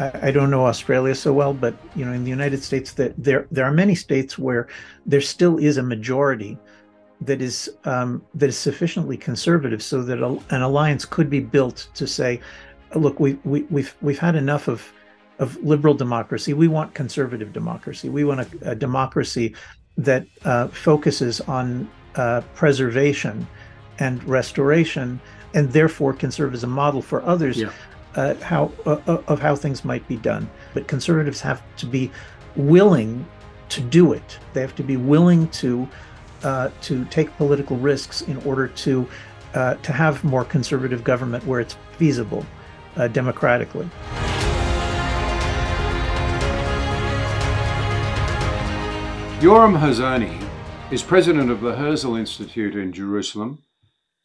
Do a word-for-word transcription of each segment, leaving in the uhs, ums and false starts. I don't know Australia so well, but you know, in the United States, that there there are many states where there still is a majority that is um, that is sufficiently conservative so that a, an alliance could be built to say, look, we, we we've we've had enough of of liberal democracy. We want conservative democracy. We want a, a democracy that uh, focuses on uh, preservation and restoration, and therefore can serve as a model for others. Yeah. Uh, how uh, of how things might be done. But conservatives have to be willing to do it. They have to be willing to uh, to take political risks in order to uh, to have more conservative government where it's feasible uh, democratically. Yoram Hazony is president of the Herzl Institute in Jerusalem.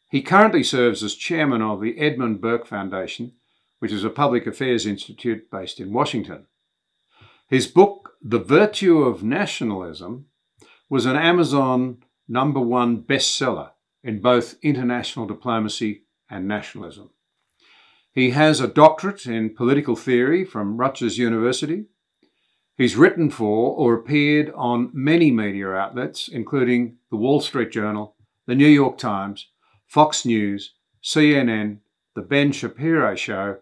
He currently serves as chairman of the Edmund Burke Foundation, which is a public affairs institute based in Washington. His book, The Virtue of Nationalism, was an Amazon number one bestseller in both international diplomacy and nationalism. He has a doctorate in political theory from Rutgers University. He's written for or appeared on many media outlets, including The Wall Street Journal, The New York Times, Fox News, C N N, The Ben Shapiro Show,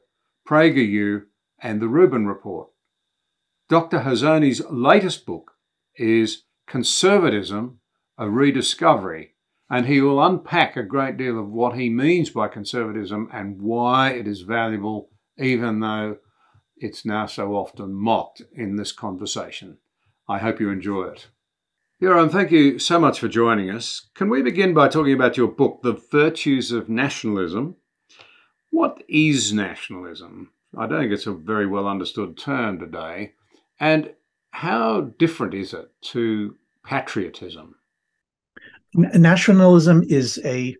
PragerU, and The Rubin Report. Doctor Hazony's latest book is Conservatism, a Rediscovery, and he will unpack a great deal of what he means by conservatism and why it is valuable, even though it's now so often mocked in this conversation. I hope you enjoy it. Yoram, thank you so much for joining us. Can we begin by talking about your book, The Virtues of Nationalism? What is nationalism? I don't think it's a very well understood term today. And how different is it to patriotism? Nationalism is a,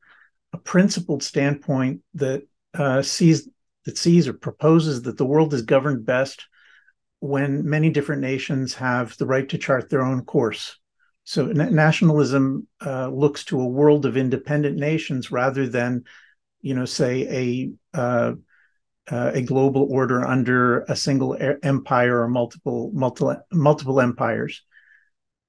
a principled standpoint that uh, sees that sees or proposes that the world is governed best when many different nations have the right to chart their own course. So na nationalism uh, looks to a world of independent nations rather than, you know, say a uh, uh, a global order under a single empire or multiple multiple multiple empires.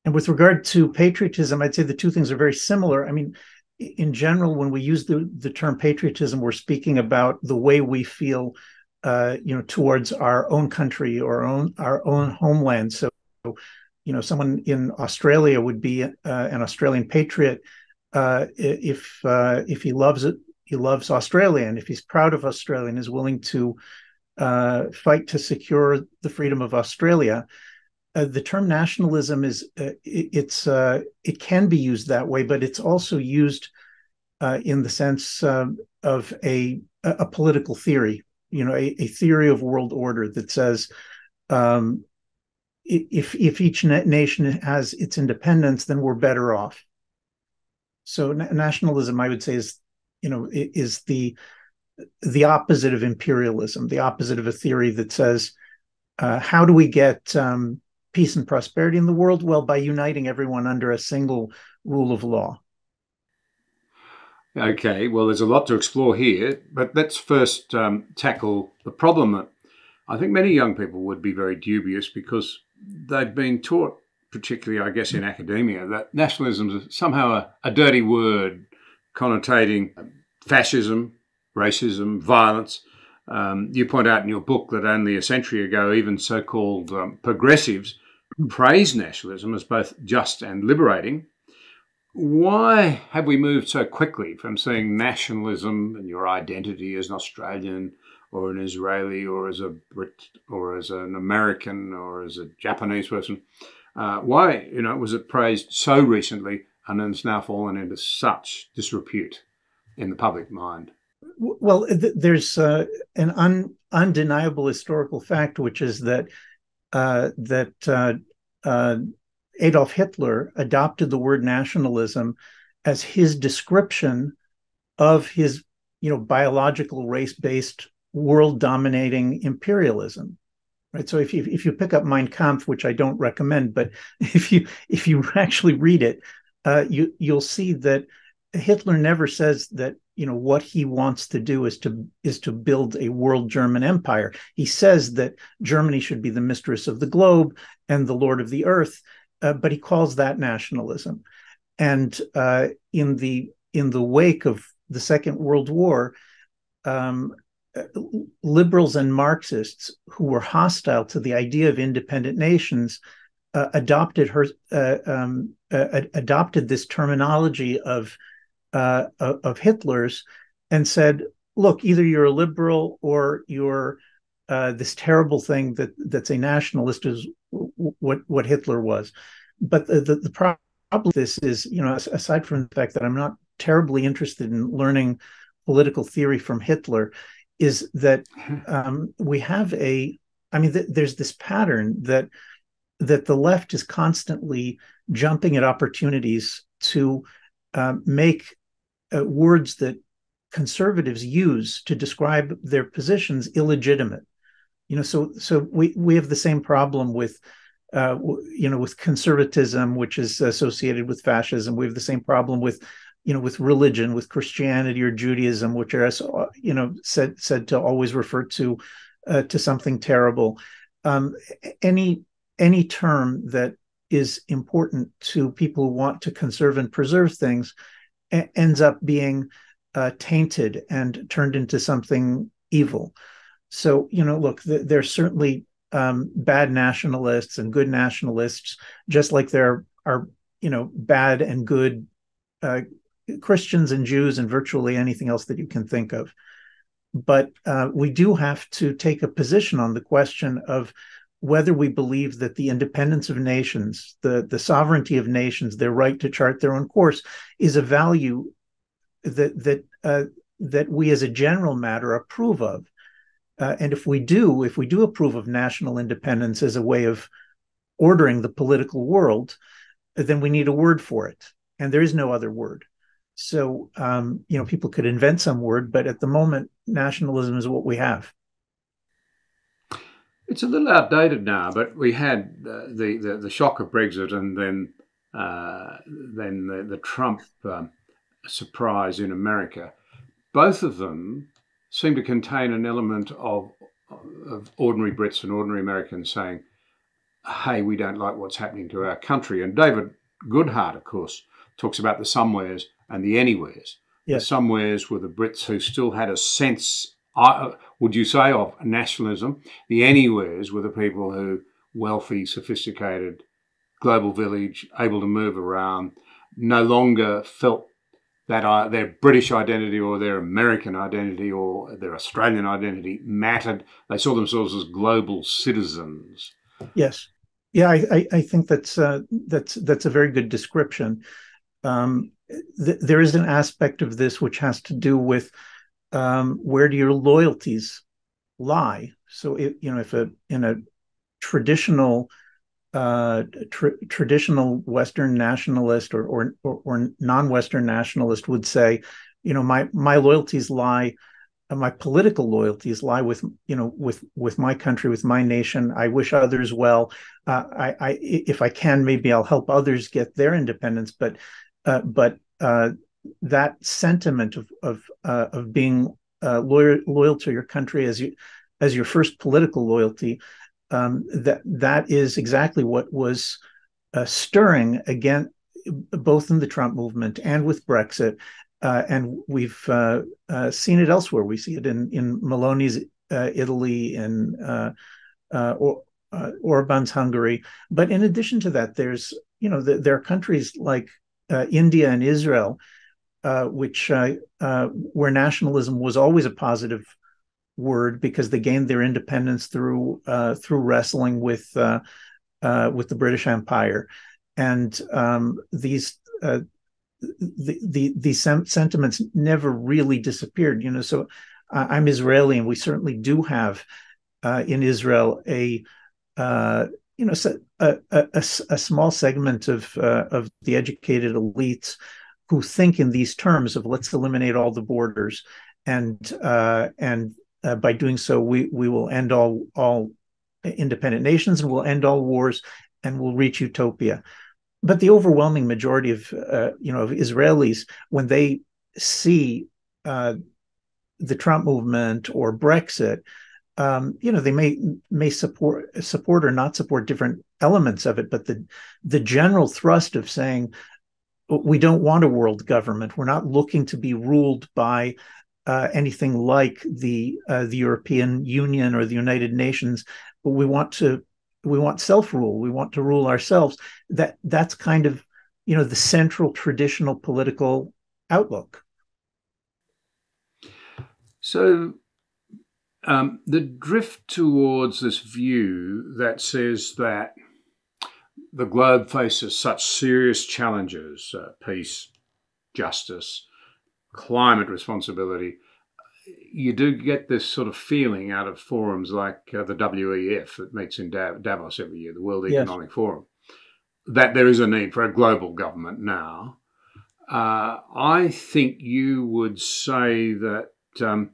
And with regard to patriotism, I'd say the two things are very similar. I mean, in general, when we use the the term patriotism, we're speaking about the way we feel, uh, you know, towards our own country or own our own homeland. So, you know, someone in Australia would be uh, an Australian patriot uh, if uh, if he loves it. He loves Australia, and if he's proud of Australia and is willing to uh, fight to secure the freedom of Australia, uh, the term nationalism is uh, it, it's uh, it can be used that way, but it's also used uh, in the sense uh, of a a political theory, you know, a, a theory of world order that says um, if if each nation has its independence, then we're better off. So na nationalism, I would say, is you know, is the the opposite of imperialism, the opposite of a theory that says, uh, how do we get um, peace and prosperity in the world? Well, by uniting everyone under a single rule of law. Okay, well, there's a lot to explore here, but let's first um, tackle the problem that I think many young people would be very dubious because they've been taught, particularly, I guess, in academia, that nationalism is somehow a, a dirty word, connotating fascism, racism, violence. Um, you point out in your book that only a century ago, even so-called um, progressives praised nationalism as both just and liberating. Why have we moved so quickly from seeing nationalism and your identity as an Australian or an Israeli or as a Brit or as an American or as a Japanese person? Uh, why, you know, was it praised so recently and it's now fallen into such disrepute in the public mind? Well, th there's uh, an un undeniable historical fact, which is that uh, that uh, uh, Adolf Hitler adopted the word nationalism as his description of his, you know, biological race-based world-dominating imperialism. Right. So if you if you pick up Mein Kampf, which I don't recommend, but if you if you actually read it, Uh, you, you'll see that Hitler never says that you know, what he wants to do is to is to build a world German empire. He says that Germany should be the mistress of the globe and the lord of the earth, uh, but he calls that nationalism. And uh, in the in the wake of the Second World War, um, liberals and Marxists who were hostile to the idea of independent nations uh, adopted her uh, um, uh, adopted this terminology of Uh, of Hitler's and said, look, either you're a liberal or you're uh, this terrible thing that that's a nationalist is what what Hitler was. But the, the, the problem with this is, you know, aside from the fact that I'm not terribly interested in learning political theory from Hitler, is that um, we have a, I mean, th- there's this pattern that that the left is constantly jumping at opportunities to uh, make Uh, words that conservatives use to describe their positions illegitimate. You know, so so we we have the same problem with, uh, w- you know, with conservatism, which is associated with fascism. We have the same problem with, you know, with religion, with Christianity or Judaism, which are, you know, said said to always refer to uh, to something terrible. Um, any any term that is important to people who want to conserve and preserve things ends up being uh, tainted and turned into something evil. So, you know, look, th- there's certainly um, bad nationalists and good nationalists, just like there are, you know, bad and good uh, Christians and Jews and virtually anything else that you can think of. But uh, we do have to take a position on the question of whether we believe that the independence of nations, the, the sovereignty of nations, their right to chart their own course, is a value that that uh, that we as a general matter approve of. Uh, and if we do, if we do approve of national independence as a way of ordering the political world, then we need a word for it. And there is no other word. So, um, you know, people could invent some word, but at the moment, nationalism is what we have. It's a little outdated now, but we had uh, the, the the shock of Brexit and then uh, then the, the Trump um, surprise in America. Both of them seem to contain an element of, of ordinary Brits and ordinary Americans saying, hey, we don't like what's happening to our country. And David Goodhart, of course, talks about the somewheres and the anywheres. Yes. The somewheres were the Brits who still had a sense, I, would you say, of nationalism. The anywheres were the people who, wealthy, sophisticated, global village, able to move around, no longer felt that uh, their British identity or their American identity or their Australian identity mattered. They saw themselves as global citizens. Yes. Yeah, I, I, I think that's, uh, that's, that's a very good description. Um, th- there is an aspect of this which has to do with Um, where do your loyalties lie? So, if, you know, if a in a traditional, uh, tra- traditional Western nationalist or, or or or non-Western nationalist would say, you know, my my loyalties lie, uh, my political loyalties lie with you know with with my country, with my nation. I wish others well. Uh, I, I if I can, maybe I'll help others get their independence. But uh, but. Uh, that sentiment of of uh, of being uh, loyal loyal to your country as you as your first political loyalty, um, that that is exactly what was uh, stirring again, both in the Trump movement and with Brexit, uh, and we've uh, uh, seen it elsewhere. We see it in in Maloney's uh, Italy, in uh, uh, or, uh, Orban's Hungary. But in addition to that, there's you know the, there are countries like uh, India and Israel, Uh, which uh, uh, where nationalism was always a positive word because they gained their independence through uh, through wrestling with uh, uh, with the British Empire, and um, these uh, the the these sem- sentiments never really disappeared. You know, so uh, I'm Israeli, and we certainly do have uh, in Israel a uh, you know a, a, a small segment of uh, of the educated elites who think in these terms of let's eliminate all the borders, and uh, and uh, by doing so we we will end all all independent nations and we'll end all wars and we'll reach utopia. But the overwhelming majority of uh, you know of Israelis, when they see uh, the Trump movement or Brexit, um, you know, they may may support support or not support different elements of it, but the the general thrust of saying we don't want a world government, we're not looking to be ruled by uh, anything like the uh, the European Union or the United Nations, but we want to we want self-rule, we want to rule ourselves. That that's kind of, you know, the central traditional political outlook. So um, the drift towards this view that says that the globe faces such serious challenges, uh, peace, justice, climate responsibility. You do get this sort of feeling out of forums like uh, the W E F that meets in Dav- Davos every year, the World Economic yes. Forum, that there is a need for a global government now. Uh, I think you would say that um,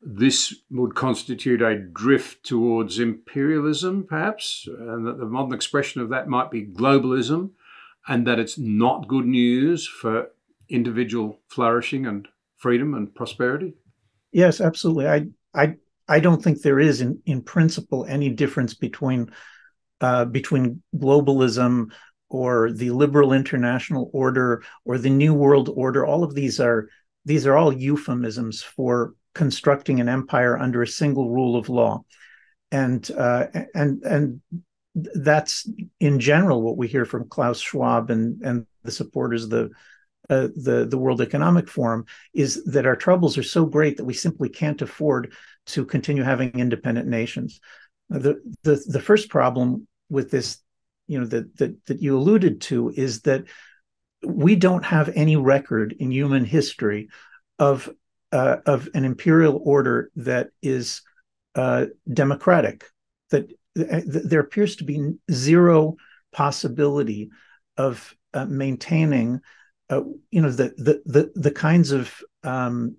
this would constitute a drift towards imperialism, perhaps, and that the modern expression of that might be globalism, and that it's not good news for individual flourishing and freedom and prosperity. Yes, absolutely. I I I don't think there is, in, in principle, any difference between uh, between globalism or the liberal international order or the New World Order. All of these are these are all euphemisms for constructing an empire under a single rule of law, and uh, and and that's in general what we hear from Klaus Schwab and and the supporters of the. Uh, the, the World Economic Forum, is that our troubles are so great that we simply can't afford to continue having independent nations. The, the, the first problem with this, you know, that, that, that you alluded to, is that we don't have any record in human history of, uh, of an imperial order that is uh, democratic, that th- there appears to be zero possibility of uh, maintaining Uh, you know, the, the the the kinds of um,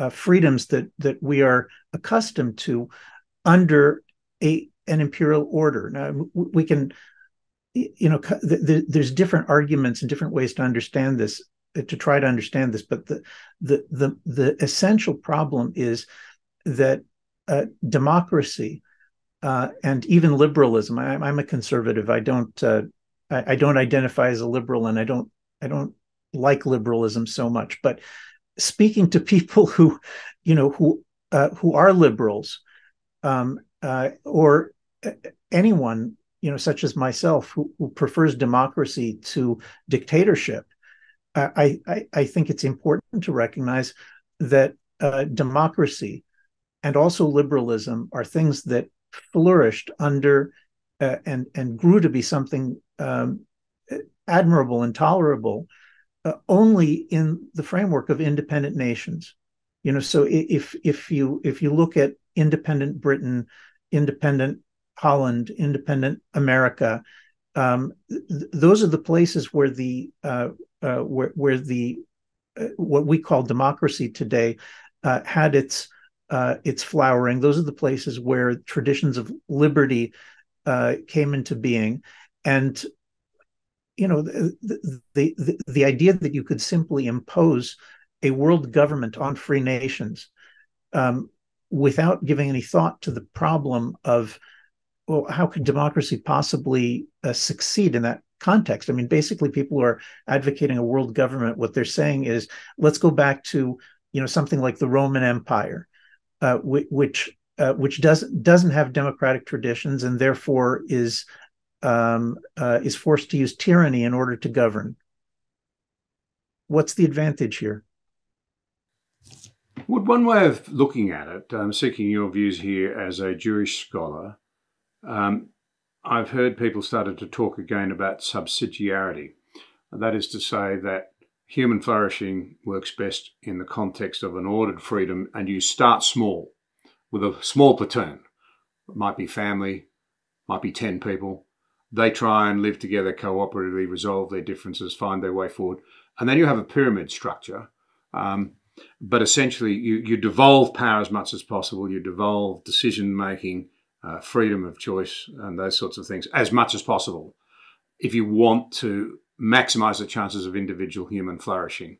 uh, freedoms that that we are accustomed to under a an imperial order. Now we can, you know, the, the, there's different arguments and different ways to understand this, to try to understand this. But the the the, the essential problem is that uh, democracy uh, and even liberalism. I, I'm a conservative. I don't uh, I, I don't identify as a liberal, and I don't I don't. like liberalism so much, but speaking to people who, you know, who uh, who are liberals, um, uh, or anyone, you know, such as myself, who, who prefers democracy to dictatorship, I, I I think it's important to recognize that uh, democracy and also liberalism are things that flourished under uh, and and grew to be something um, admirable and tolerable. Uh, only in the framework of independent nations, you know. So if if you if you look at independent Britain, independent Holland, independent America, um, th- those are the places where the uh, uh, where where the uh, what we call democracy today uh, had its uh, its flowering. Those are the places where traditions of liberty uh, came into being, and. You know, the, the the the idea that you could simply impose a world government on free nations um, without giving any thought to the problem of, well, how could democracy possibly uh, succeed in that context? I mean, basically, people who are advocating a world government, what they're saying is, let's go back to, you know, something like the Roman Empire, uh, which uh, which doesn't doesn't have democratic traditions and therefore is. Um, uh, is forced to use tyranny in order to govern. What's the advantage here? Would one way of looking at it, I'm seeking your views here as a Jewish scholar, um, I've heard people started to talk again about subsidiarity. That is to say that human flourishing works best in the context of an ordered freedom, and you start small with a small platoon. It might be family, might be ten people. They try and live together cooperatively, resolve their differences, find their way forward. And then you have a pyramid structure. Um, but essentially, you, you devolve power as much as possible. You devolve decision-making, uh, freedom of choice, and those sorts of things as much as possible if you want to maximize the chances of individual human flourishing.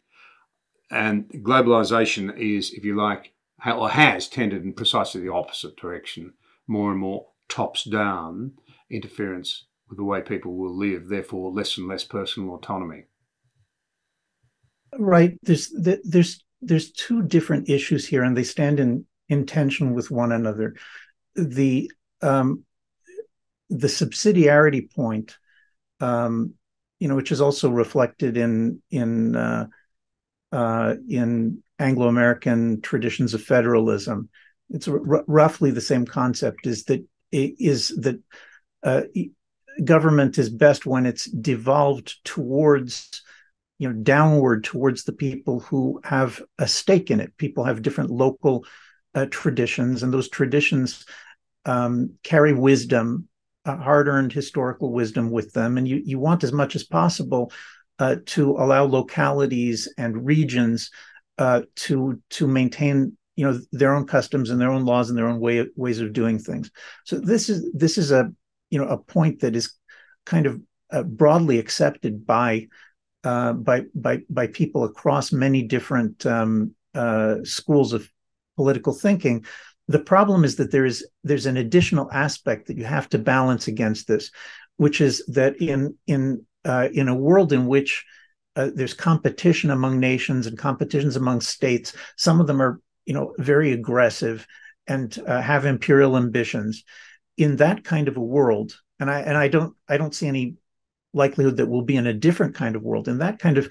And globalization is, if you like, or has tended in precisely the opposite direction, more and more tops down interference with the way people will live, therefore less and less personal autonomy. Right. There's there's there's two different issues here, and they stand in, in tension with one another. The um, the subsidiarity point, um, you know, which is also reflected in in uh, uh, in Anglo-American traditions of federalism. It's r roughly the same concept. Is that is that uh, government is best when it's devolved towards, you know, downward towards the people who have a stake in it. People have different local uh, traditions, and those traditions um, carry wisdom, uh, hard-earned historical wisdom with them. And you, you want as much as possible uh, to allow localities and regions uh, to to maintain, you know, their own customs and their own laws and their own way ways of doing things. So this is this is a you know a point that is kind of uh, broadly accepted by Uh, by by by people across many different um, uh, schools of political thinking. The problem is that there is there's an additional aspect that you have to balance against this, which is that in in uh, in a world in which uh, there's competition among nations and competitions among states, some of them are you know very aggressive and uh, have imperial ambitions. In that kind of a world, and I and I don't I don't see any likelihood that we'll be in a different kind of world. In that kind of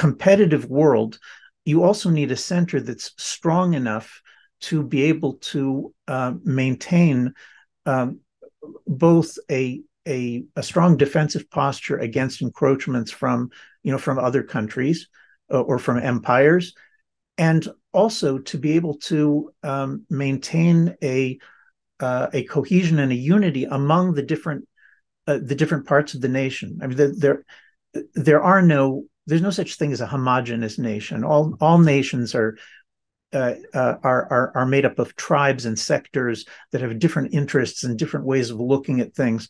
competitive world, you also need a center that's strong enough to be able to uh, maintain um, both a, a a strong defensive posture against encroachments from you know from other countries uh, or from empires, and also to be able to um, maintain a uh, a cohesion and a unity among the different. Uh, the different parts of the nation. I mean, there, there, there are no, there's no such thing as a homogeneous nation. All, all nations are, uh, uh, are, are, are made up of tribes and sectors that have different interests and different ways of looking at things.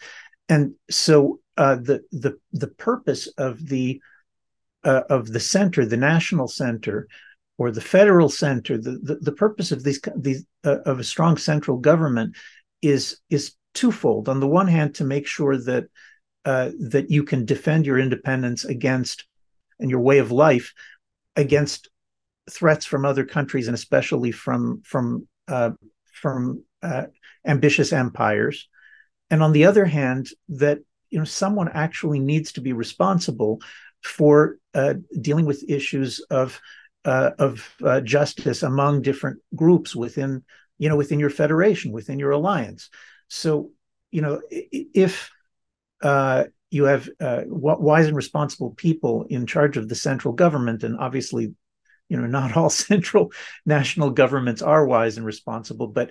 And so, uh, the, the, the purpose of the, uh, of the center, the national center, or the federal center, the, the, the purpose of these, these, uh, of a strong central government is, is, twofold. On the one hand, to make sure that uh, that you can defend your independence against and your way of life against threats from other countries, and especially from from uh, from uh, ambitious empires. And on the other hand, that you know someone actually needs to be responsible for uh, dealing with issues of uh, of uh, justice among different groups within you know within your federation, within your alliance. So, you know, if uh, you have uh, wise and responsible people in charge of the central government, and obviously, you know, not all central national governments are wise and responsible, but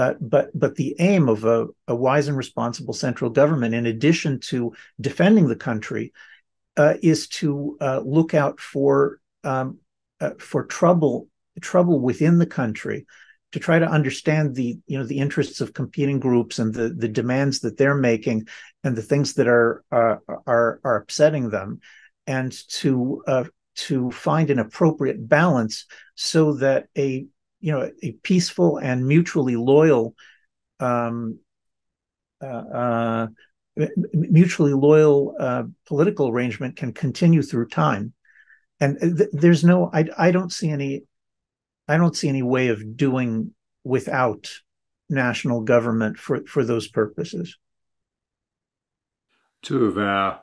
uh, but but the aim of a, a wise and responsible central government, in addition to defending the country, uh, is to uh, look out for um, uh, for trouble trouble within the country, to try to understand the you know the interests of competing groups and the the demands that they're making and the things that are uh, are are upsetting them, and to uh, to find an appropriate balance so that a you know a peaceful and mutually loyal um, uh, uh, mutually loyal uh, political arrangement can continue through time. And th there's no I I don't see any. I don't see any way of doing without national government for, for those purposes. Two of our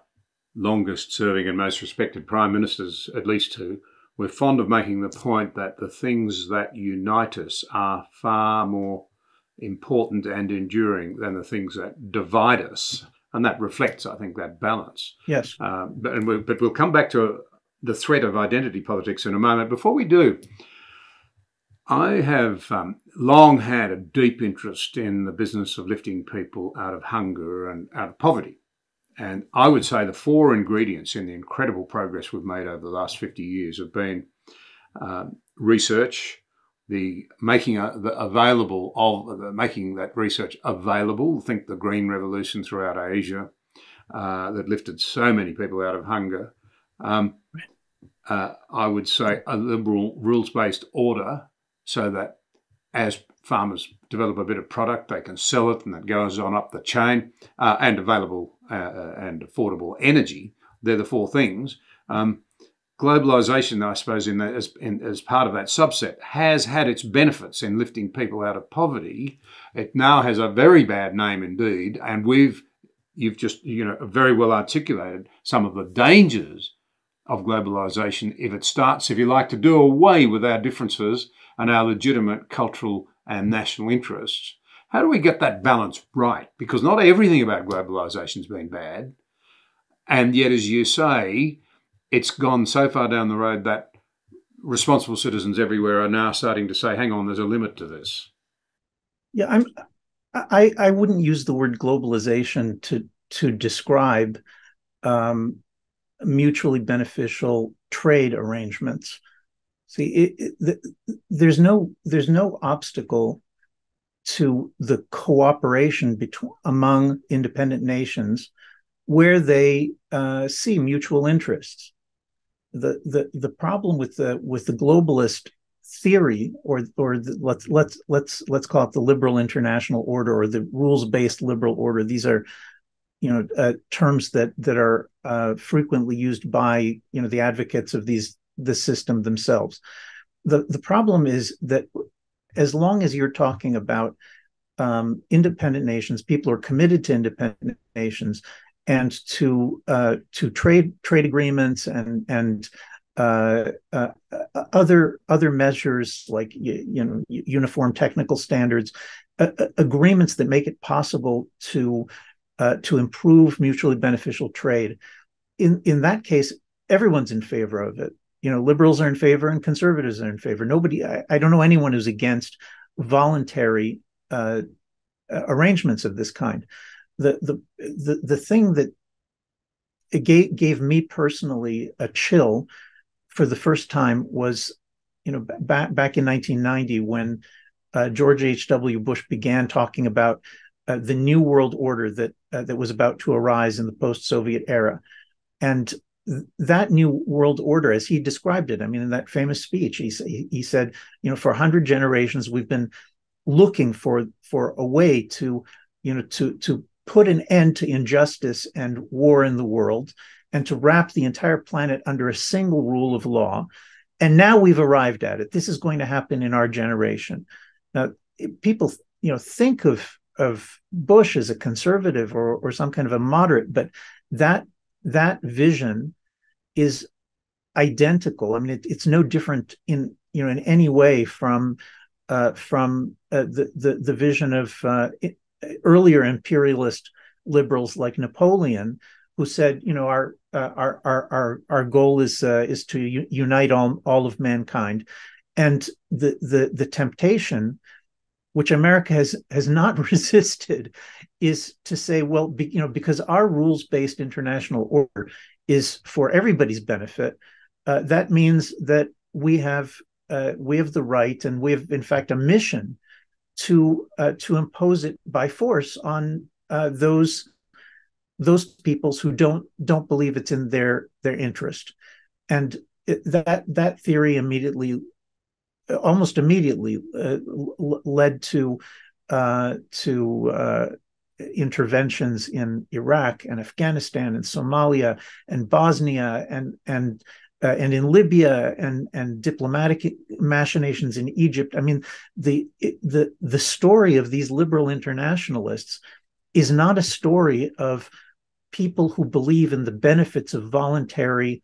longest serving and most respected prime ministers, at least two, were fond of making the point that the things that unite us are far more important and enduring than the things that divide us. And that reflects, I think, that balance. Yes. Uh, but, and we, but we'll come back to the threat of identity politics in a moment. Before we do, I have um, long had a deep interest in the business of lifting people out of hunger and out of poverty. And I would say the four ingredients in the incredible progress we've made over the last fifty years have been uh, research, the making a, the available of the making that research available. Think the Green Revolution throughout Asia uh, that lifted so many people out of hunger. Um, uh, I would say, a liberal rules-based order, so that as farmers develop a bit of product, they can sell it, and that goes on up the chain, uh, and available uh, and affordable energy. They're the four things. Um, globalisation, I suppose, in that, as, in, as part of that subset, has had its benefits in lifting people out of poverty. It now has a very bad name indeed, and we've you've just you know very well articulated some of the dangers of globalisation if it starts, if you like, to do away with our differences and our legitimate cultural and national interests. How do we get that balance right? Because not everything about globalisation has been bad. And yet, as you say, it's gone so far down the road that responsible citizens everywhere are now starting to say, hang on, there's a limit to this. Yeah, I'm, I, I wouldn't use the word globalization to, to describe um, mutually beneficial trade arrangements. See, it, it, the, there's no there's no obstacle to the cooperation between among independent nations where they uh, see mutual interests. The the the problem with the with the globalist theory, or or the, let's let's let's let's call it the liberal international order, or the rules-based liberal order. These are, you know, uh, terms that that are uh, frequently used by you know the advocates of these. The system themselves. The, the problem is that as long as you're talking about um, independent nations, people are committed to independent nations and to uh, to trade trade agreements and and uh, uh, other other measures like you, you know uniform technical standards, uh, agreements that make it possible to uh, to improve mutually beneficial trade. In in that case, everyone's in favor of it. You know, liberals are in favor and conservatives are in favor. Nobody, I, I don't know anyone who's against voluntary uh, arrangements of this kind. The the the the thing that gave gave me personally a chill for the first time was, you know, back back in nineteen ninety when uh, George H. W. Bush began talking about uh, the new world order that uh, that was about to arise in the post-Soviet era, and that new world order, as he described it, I mean, in that famous speech, he he said, you know, for a hundred generations, we've been looking for for a way to, you know, to to put an end to injustice and war in the world, and to wrap the entire planet under a single rule of law. And now we've arrived at it. This is going to happen in our generation. Now, people, you know, think of of Bush as a conservative or or some kind of a moderate, but that that vision is identical. I mean, it, it's no different in you know in any way from uh, from uh, the, the the vision of uh, it, earlier imperialist liberals like Napoleon, who said, you know, our uh, our our our goal is uh, is to u unite all all of mankind, and the the the temptation, which America has has not resisted, is to say, well, be, you know, because our rules-based international order is for everybody's benefit, uh, that means that we have uh, we have the right, and we have, in fact, a mission to uh, to impose it by force on uh, those those peoples who don't don't believe it's in their their interest, and it, that that theory immediately. Almost immediately uh, led to uh, to uh, interventions in Iraq and Afghanistan and Somalia and Bosnia and and uh, and in Libya and and diplomatic machinations in Egypt. I mean, the the the story of these liberal internationalists is not a story of people who believe in the benefits of voluntary.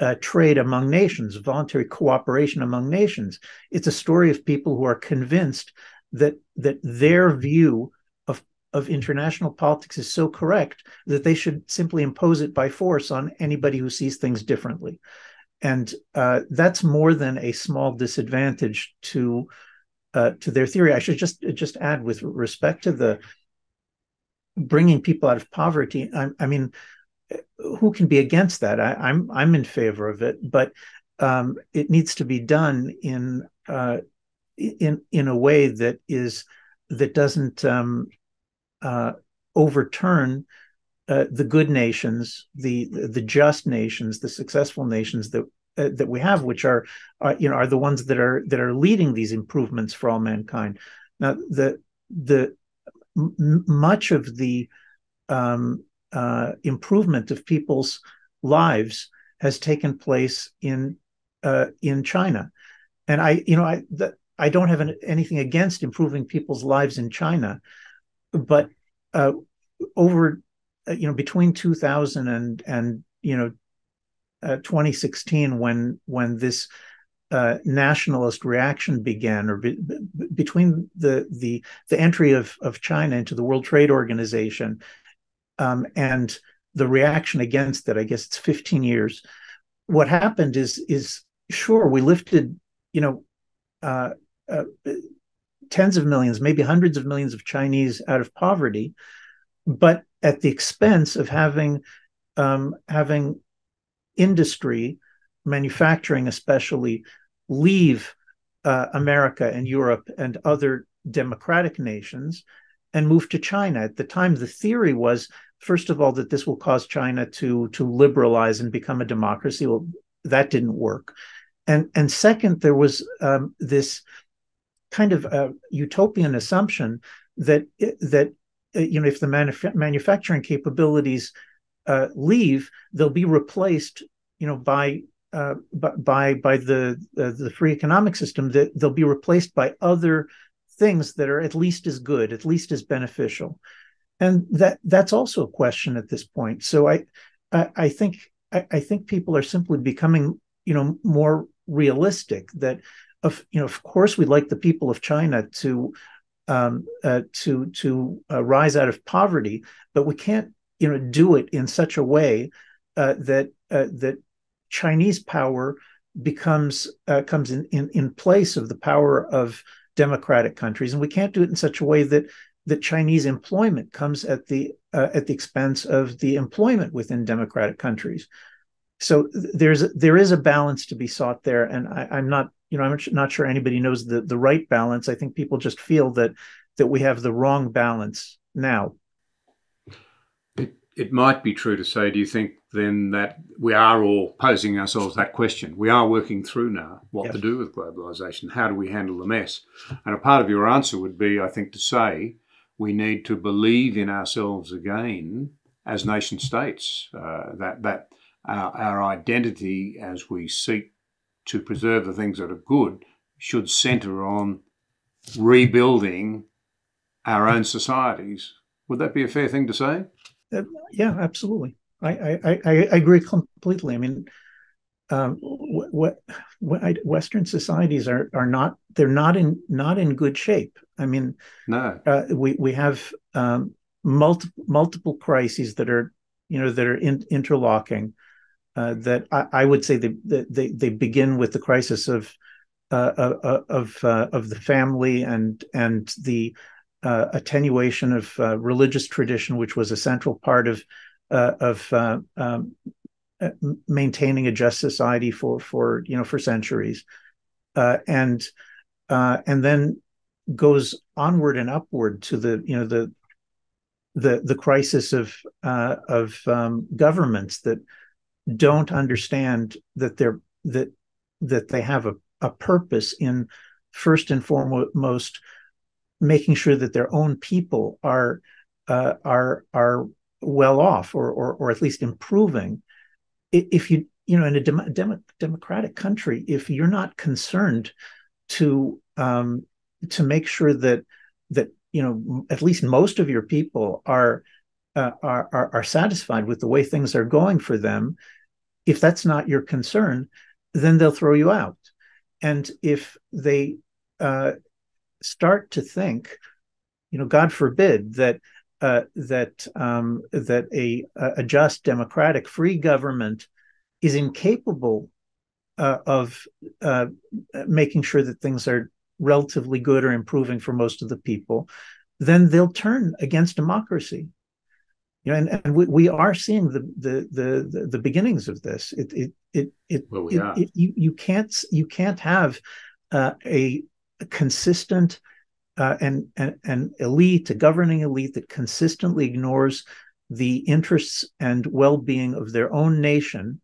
Uh, trade among nations, voluntary cooperation among nations. It's a story of people who are convinced that that their view of of international politics is so correct that they should simply impose it by force on anybody who sees things differently, and uh, that's more than a small disadvantage to uh, to their theory. I should just just add, with respect to the bringing people out of poverty. I, I mean. Who can be against that? I, I'm I'm in favor of it, but um, it needs to be done in uh, in in a way that is that doesn't um, uh, overturn uh, the good nations, the the just nations, the successful nations that uh, that we have, which are, are you know are the ones that are that are leading these improvements for all mankind. Now, the the m- much of the um, uh, improvement of people's lives has taken place in uh, in China, and I you know I the, I don't have an, anything against improving people's lives in China, but uh, over uh, you know between two thousand and and you know uh, twenty sixteen, when when this uh, nationalist reaction began, or be, be, between the the the entry of of China into the World Trade Organization um, and the reaction against it, I guess it's fifteen years. What happened is is sure we lifted you know. Uh, Uh, tens of millions, maybe hundreds of millions of Chinese out of poverty, but at the expense of having um, having industry, manufacturing especially, leave uh, America and Europe and other democratic nations and move to China. At the time, the theory was, first of all, that this will cause China to to liberalize and become a democracy. Well, that didn't work. And, and second, there was um, this kind of uh, utopian assumption that that you know if the manuf- manufacturing capabilities uh, leave, they'll be replaced you know by uh, by by the uh, the free economic system, that they'll be replaced by other things that are at least as good, at least as beneficial, and that that's also a question at this point. So I I, I think I, I think people are simply becoming you know more realistic that of you know of course we'd like the people of China to um, uh, to to uh, rise out of poverty, but we can't you know do it in such a way uh, that uh, that Chinese power becomes uh, comes in, in in place of the power of democratic countries, and we can't do it in such a way that that Chinese employment comes at the uh, at the expense of the employment within democratic countries. So there's there is a balance to be sought there, and I, I'm not you know I'm not sure anybody knows the, the right balance. I think people just feel that that we have the wrong balance now. It, it might be true to say, do you think then that we are all posing ourselves that question? We are working through now what yes. to do with globalization. How do we handle the mess? And a part of your answer would be, I think, to say we need to believe in ourselves again as nation states. Uh, that that. Our, our identity, as we seek to preserve the things that are good, should centre on rebuilding our own societies. Would that be a fair thing to say? Uh, yeah, absolutely. I, I, I agree completely. I mean, um, what, what Western societies are are not they're not in not in good shape. I mean, no, uh, we we have um, multiple multiple crises that are you know that are in, interlocking. Uh, that I, I would say they, they they begin with the crisis of uh, uh, of uh, of the family and and the uh, attenuation of uh, religious tradition, which was a central part of uh, of uh, um, maintaining a just society for for you know for centuries, uh, and uh, and then goes onward and upward to the you know the the the crisis of uh, of um, governments that don't understand that they're that that they have a, a purpose in first and foremost making sure that their own people are uh, are are well off or or, or at least improving. If you you know in a dem- dem- democratic country, if you're not concerned to um, to make sure that that you know at least most of your people are uh, are, are are satisfied with the way things are going for them. If that's not your concern, then they'll throw you out. And if they uh, start to think, you know, God forbid that uh, that um, that a a just, democratic, free government is incapable uh, of uh, making sure that things are relatively good or improving for most of the people, then they'll turn against democracy. You know, and, and we, we are seeing the the the the beginnings of this. It it it it, well, we it, are. it you you can't you can't have uh, a, a consistent uh, and and an elite, a governing elite that consistently ignores the interests and well-being of their own nation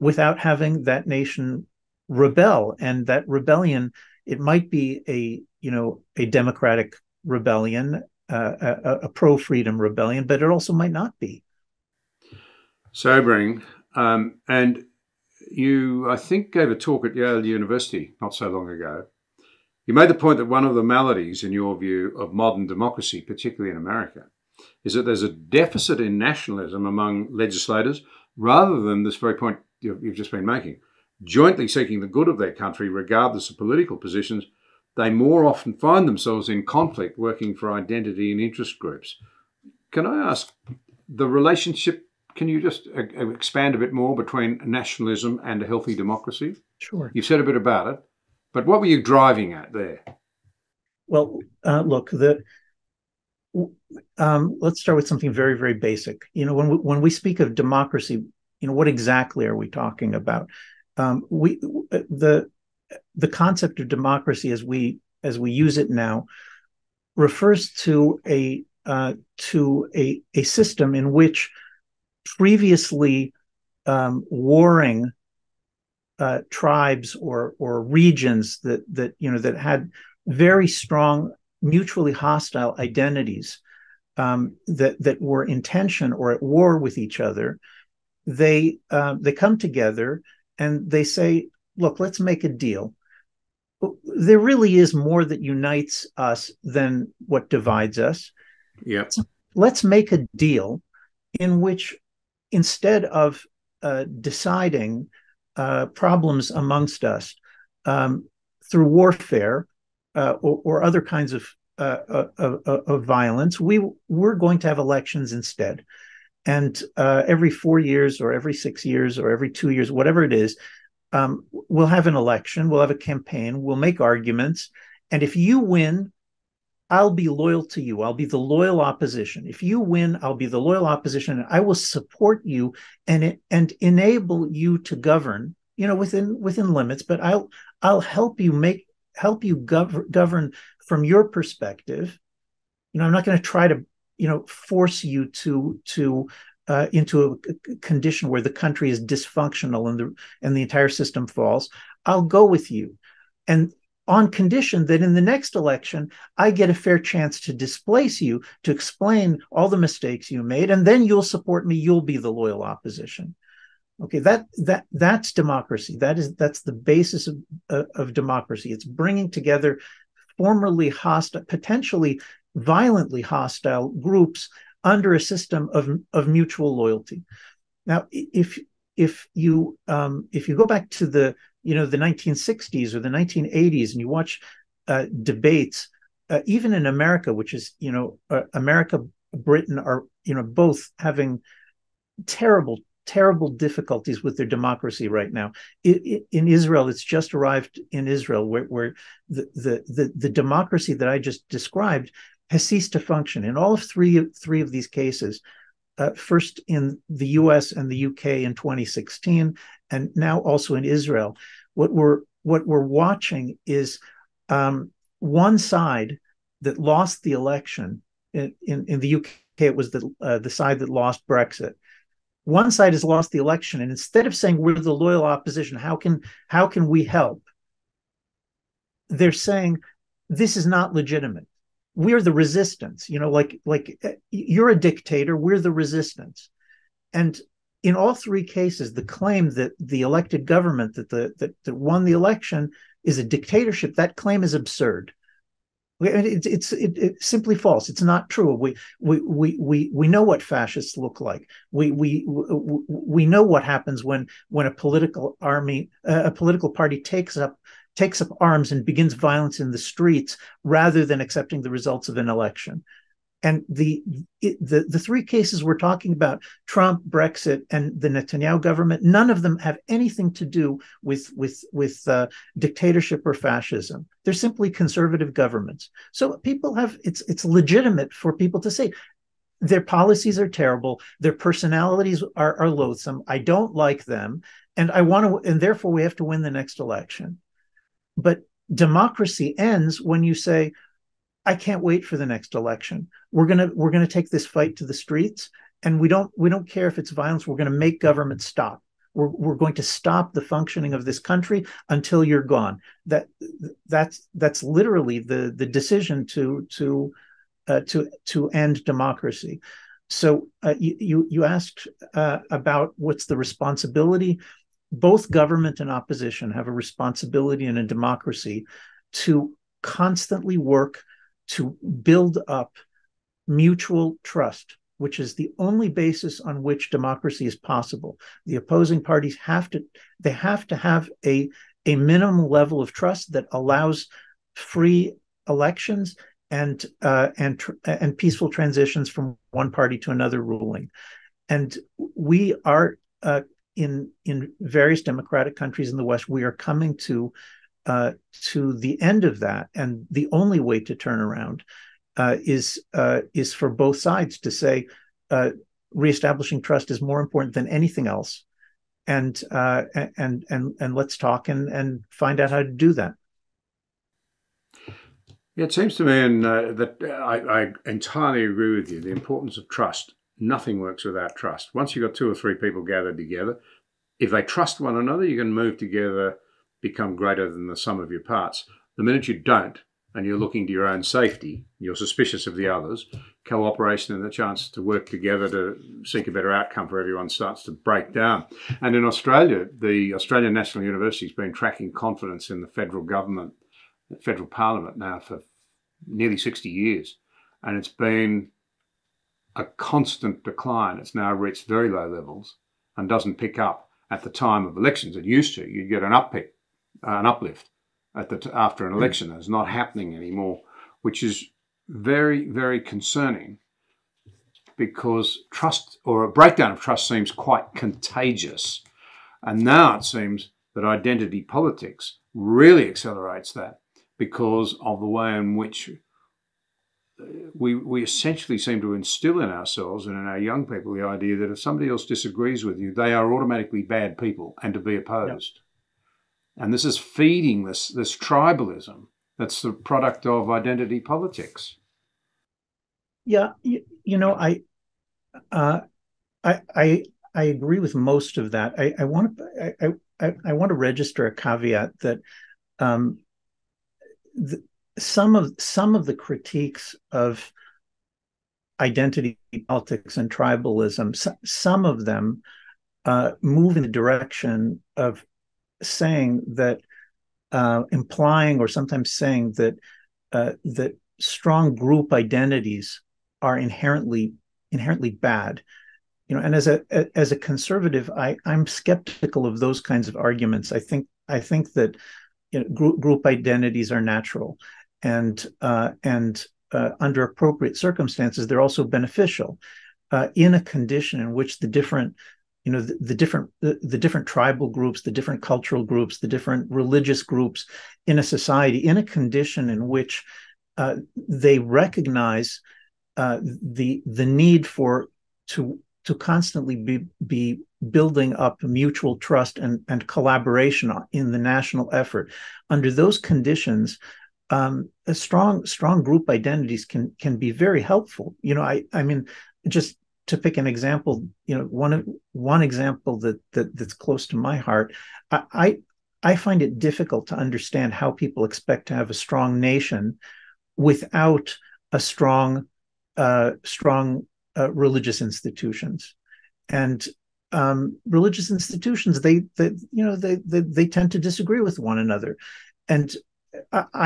without having that nation rebel. And that rebellion, it might be a, you know, a democratic rebellion, uh, a, a pro-freedom rebellion, but it also might not be. Sobering. Um, and you, I think, gave a talk at Yale University not so long ago. You made the point that one of the maladies, in your view, of modern democracy, particularly in America, is that there's a deficit in nationalism among legislators, rather than this very point you've just been making. Jointly seeking the good of their country, regardless of political positions, they more often find themselves in conflict, working for identity and interest groups. Can I ask the relationship, can you just expand a bit more between nationalism and a healthy democracy? Sure. You've said a bit about it, but what were you driving at there? Well, uh, look, the... Um, let's start with something very, very basic. You know, when we, when we speak of democracy, you know, what exactly are we talking about? Um, we the the concept of democracy, as we as we use it now, refers to a uh, to a a system in which previously um, warring uh, tribes or or regions that that you know that had very strong, mutually hostile identities um, that that were in tension or at war with each other, they uh, they come together and they say, "Look, let's make a deal. There really is more that unites us than what divides us. Yeah, let's, let's make a deal in which, instead of uh, deciding uh, problems amongst us um, through warfare." Uh, or, or other kinds of, uh, of, of violence, we we're going to have elections instead. And uh, every four years or every six years or every two years, whatever it is, um, we'll have an election, we'll have a campaign, we'll make arguments. And if you win, I'll be loyal to you. I'll be the loyal opposition. If you win, I'll be the loyal opposition, and I will support you and it, and enable you to govern, you know, within within limits, but I'll I'll help you make help you gov- govern from your perspective. You know, I'm not going to try to, you know, force you to to uh, into a condition where the country is dysfunctional and the and the entire system falls. I'll go with you, and on condition that in the next election I get a fair chance to displace you, to explain all the mistakes you made, and then you'll support me. You'll be the loyal opposition. Okay, that that that's democracy. That is that's the basis of uh, of democracy. It's bringing together formerly hostile, potentially violently hostile groups under a system of of mutual loyalty. Now, if if you um, if you go back to the you know the nineteen sixties or the nineteen eighties and you watch uh, debates, uh, even in America, which is you know uh, America, Britain are you know both having terrible. terrible difficulties with their democracy right now. It, it, in Israel, it's just arrived in Israel, where, where the, the the the democracy that I just described has ceased to function. In all of three three of these cases, uh, first in the U S and the U K in twenty sixteen, and now also in Israel, what we're what we're watching is um, one side that lost the election. In in, in the U K, it was the uh, the side that lost Brexit. One side has lost the election, and instead of saying we're the loyal opposition, how can how can we help? They're saying this is not legitimate. We're the resistance. You know, like like you're a dictator. We're the resistance. And in all three cases, the claim that the elected government that the that, that won the election is a dictatorship, that claim is absurd. It's it's it, it's simply false. It's not true. We we we we we know what fascists look like. We we we know what happens when when a political army, uh, a political party takes up takes up arms and begins violence in the streets rather than accepting the results of an election. And the it, the the three cases we're talking about, Trump, Brexit, and the Netanyahu government, none of them have anything to do with with with uh, dictatorship or fascism. They're simply conservative governments. So people have it's it's legitimate for people to say their policies are terrible, their personalities are are loathsome. I don't like them, and I want to, and therefore we have to win the next election. But democracy ends when you say, I can't wait for the next election. We're gonna we're gonna take this fight to the streets, and we don't we don't care if it's violence. We're gonna make government stop. We're, we're going to stop the functioning of this country until you're gone. That that's that's literally the the decision to to uh, to to end democracy. So uh, you, you you asked uh, about what's the responsibility. Both government and opposition have a responsibility in a democracy to constantly work to build up mutual trust, which is the only basis on which democracy is possible. The opposing parties have to, they have to have a, a minimum level of trust that allows free elections and uh, and and peaceful transitions from one party to another ruling. And we are uh, in in various democratic countries in the West, we are coming to uh, to the end of that, and the only way to turn around Uh, is uh, is for both sides to say uh, reestablishing trust is more important than anything else, and uh, and and and let's talk and and find out how to do that. Yeah, it seems to me, and uh, that I, I entirely agree with you. The importance of trust. Nothing works without trust. Once you've got two or three people gathered together, if they trust one another, you can move together, become greater than the sum of your parts. The minute you don't, and you're looking to your own safety, you're suspicious of the others, cooperation and the chance to work together to seek a better outcome for everyone starts to break down. And in Australia, the Australian National University has been tracking confidence in the federal government, the federal parliament now for nearly sixty years. And it's been a constant decline. It's now reached very low levels and doesn't pick up at the time of elections. It used to. You'd get an uppick, uh, an uplift. At the t after an election, is not happening anymore, which is very, very concerning, because trust, or a breakdown of trust, seems quite contagious. And now it seems that identity politics really accelerates that because of the way in which we, we essentially seem to instill in ourselves and in our young people the idea that if somebody else disagrees with you, they are automatically bad people and to be opposed. Yep. And this is feeding this, this tribalism that's the product of identity politics. Yeah, you, you know, I, uh, I, I, I agree with most of that. I, I want to, I, I, I want to register a caveat that um, the, some of some of the critiques of identity politics and tribalism, so, some of them uh, move in the direction of saying that, uh, implying or sometimes saying that uh, that strong group identities are inherently inherently bad, you know. And as a as a conservative, I I'm skeptical of those kinds of arguments. I think I think that you know, group group identities are natural, and uh, and uh, under appropriate circumstances, they're also beneficial uh, in a condition in which the different. You know, the, the different the, the different tribal groups, the different cultural groups, the different religious groups in a society, in a condition in which uh, they recognize uh, the the need for to to constantly be be building up mutual trust and and collaboration in the national effort. Under those conditions, um, a strong strong group identities can can be very helpful. You know, I I mean, just. To pick an example, you know, one one example that, that that's close to my heart, I, I I find it difficult to understand how people expect to have a strong nation without a strong uh, strong uh, religious institutions, and um, religious institutions they they you know they, they they tend to disagree with one another, and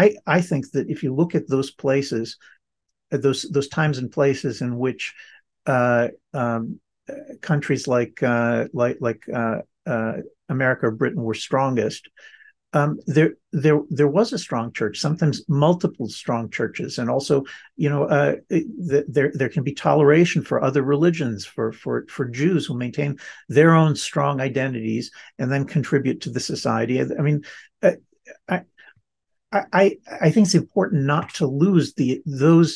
I I think that if you look at those places, those those times and places in which Uh, um, countries like uh, like like uh, uh, America or Britain were strongest. Um, there there there was a strong church. Sometimes multiple strong churches, and also you know uh, th there there can be toleration for other religions, for for for Jews who maintain their own strong identities and then contribute to the society. I mean, I I I think it's important not to lose the those.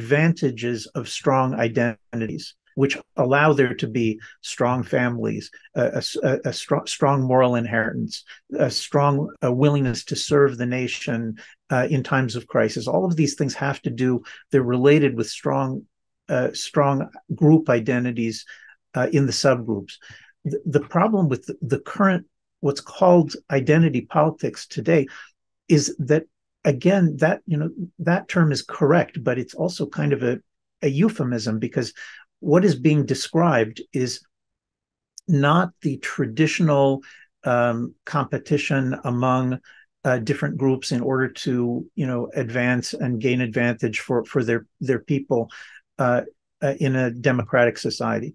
advantages of strong identities, which allow there to be strong families, a, a, a strong, strong moral inheritance, a strong a willingness to serve the nation uh, in times of crisis. All of these things have to do; they're related with strong, uh, strong group identities uh, in the subgroups. the, the problem with the, the current, what's called identity politics today, is that, again, that, you know, that term is correct, but it's also kind of a, a euphemism, because what is being described is not the traditional um, competition among uh, different groups in order to, you know, advance and gain advantage for, for their, their people uh, uh, in a democratic society.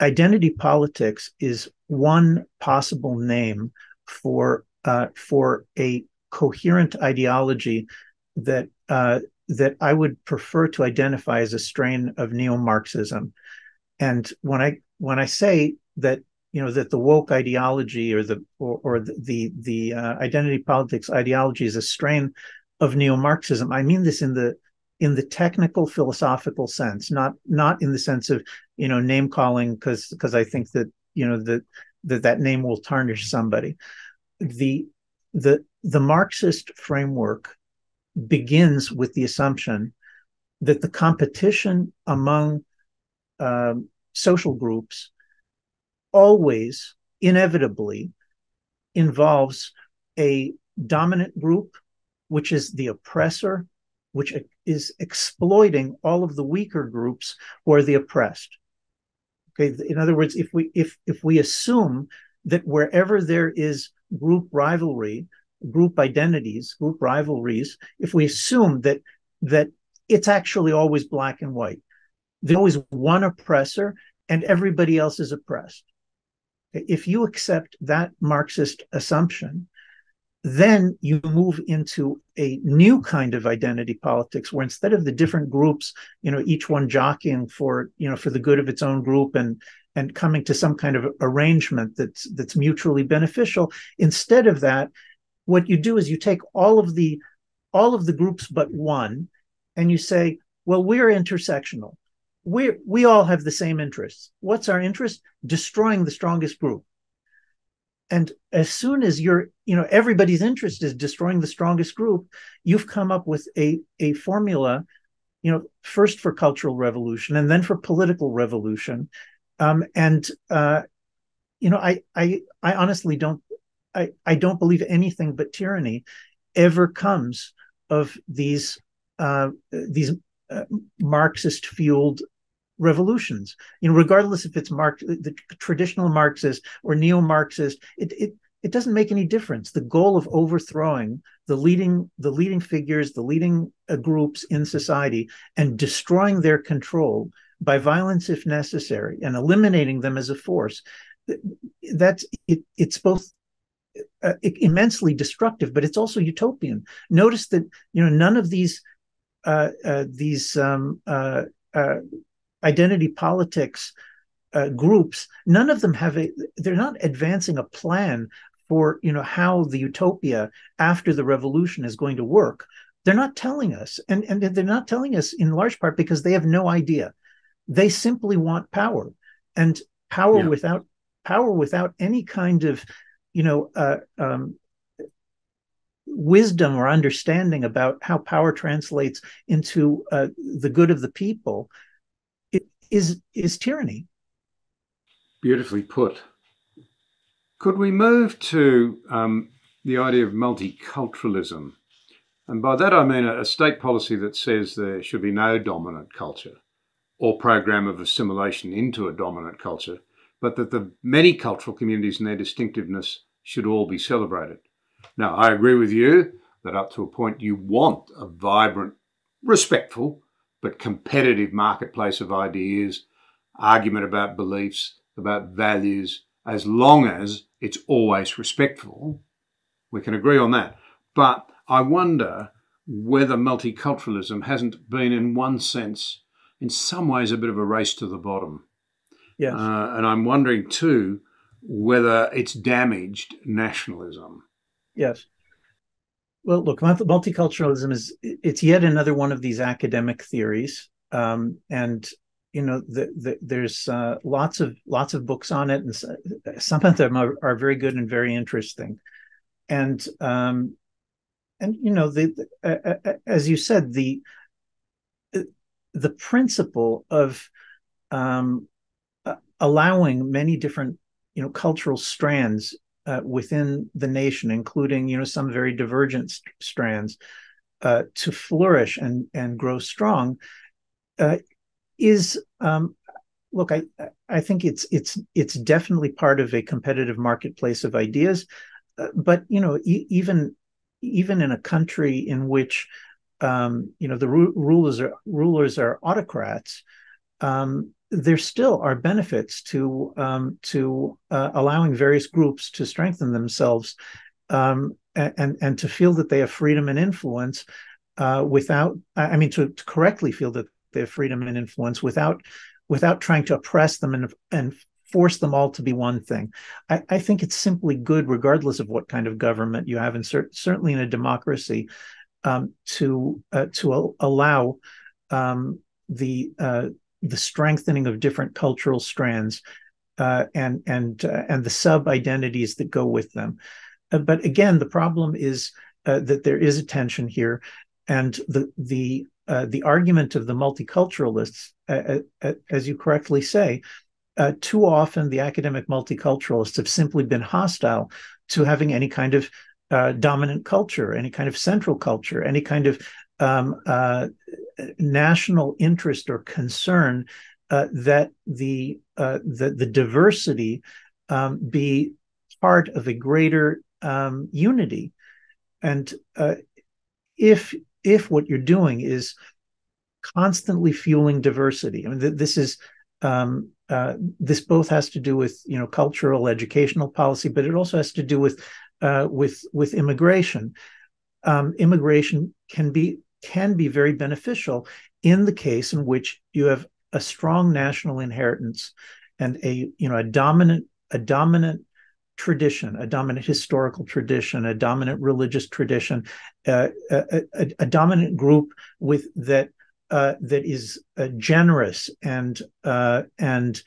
Identity politics is one possible name for uh, for a coherent ideology that uh, that I would prefer to identify as a strain of neo-Marxism. And when I when I say that, you know, that the woke ideology or the or, or the the uh, identity politics ideology is a strain of neo-Marxism, I mean this in the in the technical philosophical sense, not not in the sense of, you know, name calling, because because I think that, you know, that that that name will tarnish somebody. The the the Marxist framework begins with the assumption that the competition among um, social groups always, inevitably, involves a dominant group, which is the oppressor, which is exploiting all of the weaker groups who are the oppressed. Okay, in other words, if we if if we assume that wherever there is group rivalry, group identities, group rivalries, if we assume that that it's actually always black and white, there's always one oppressor and everybody else is oppressed. If you accept that Marxist assumption, then you move into a new kind of identity politics, where instead of the different groups, you know, each one jockeying for, you know, for the good of its own group and and coming to some kind of arrangement that's that's mutually beneficial, instead of that, what you do is you take all of the all of the groups but one, and you say, well, we're intersectional. We we all have the same interests. What's our interest? Destroying the strongest group. And as soon as you're, you know, everybody's interest is destroying the strongest group, you've come up with a, a formula, you know, first for cultural revolution and then for political revolution. Um, and, uh, you know, I, I, I honestly don't, I, I don't believe anything but tyranny ever comes of these, uh, these uh, Marxist fueled revolutions, you know, regardless if it's Marx, the traditional Marxist or neo-Marxist, it it it doesn't make any difference. The goal of overthrowing the leading the leading figures, the leading uh, groups in society, and destroying their control by violence if necessary, and eliminating them as a force. That's it. It's both uh, immensely destructive, but it's also utopian. Notice that, you know, none of these uh, uh, these um, uh, uh, identity politics uh, groups, none of them have a, they're not advancing a plan for, you know, how the utopia after the revolution is going to work. They're not telling us. And, and they're not telling us in large part because they have no idea. They simply want power. And power yeah. without power without any kind of, you know, uh, um, wisdom or understanding about how power translates into uh, the good of the people is is tyranny. Beautifully put. Could we move to um, the idea of multiculturalism? And by that I mean a, a state policy that says there should be no dominant culture or program of assimilation into a dominant culture, but that the many cultural communities and their distinctiveness should all be celebrated. Now, I agree with you that up to a point you want a vibrant, respectful, but competitive marketplace of ideas, argument about beliefs, about values, as long as it's always respectful. We can agree on that. But I wonder whether multiculturalism hasn't been, in one sense, in some ways, a bit of a race to the bottom. Yes. Uh, and I'm wondering, too, whether it's damaged nationalism. Yes. Well, look, multiculturalism is, it's yet another one of these academic theories. Um, and, you know, the, the, there's uh, lots of lots of books on it. And so, some of them are, are very good and very interesting. And, um, and you know, the, uh, as you said, the, the principle of um, allowing many different, you know, cultural strands uh, within the nation, including, you know, some very divergent st- strands uh, to flourish and and grow strong, uh, is um, look, I I think it's it's it's definitely part of a competitive marketplace of ideas, uh, but you know, e- even even in a country in which um, you know the ru- rulers are rulers are autocrats, um, there still are benefits to um, to uh, allowing various groups to strengthen themselves um, and and to feel that they have freedom and influence uh, without, I mean, to, to correctly feel that they have freedom and influence without without trying to oppress them and and force them all to be one thing. I, I think it's simply good, regardless of what kind of government you have, and cer- certainly in a democracy, um, to uh, to al- allow um, the uh, the strengthening of different cultural strands uh, and and uh, and the sub-identities that go with them. Uh, but again, the problem is uh, that there is a tension here, and the the uh, the argument of the multiculturalists, uh, uh, as you correctly say, uh, too often the academic multiculturalists have simply been hostile to having any kind of uh, dominant culture, any kind of central culture, any kind of um, uh, national interest or concern uh, that the uh, the, the diversity um, be part of a greater um, unity. And uh, if if what you're doing is constantly fueling diversity, I mean, th- this is um, uh, this both has to do with, you know, cultural, educational policy, but it also has to do with uh, with with immigration. Um, immigration can be can be very beneficial in the case in which you have a strong national inheritance and a, you know, a dominant a dominant tradition, a dominant historical tradition, a dominant religious tradition, uh, a, a, a dominant group with that uh, that is uh, generous and uh, and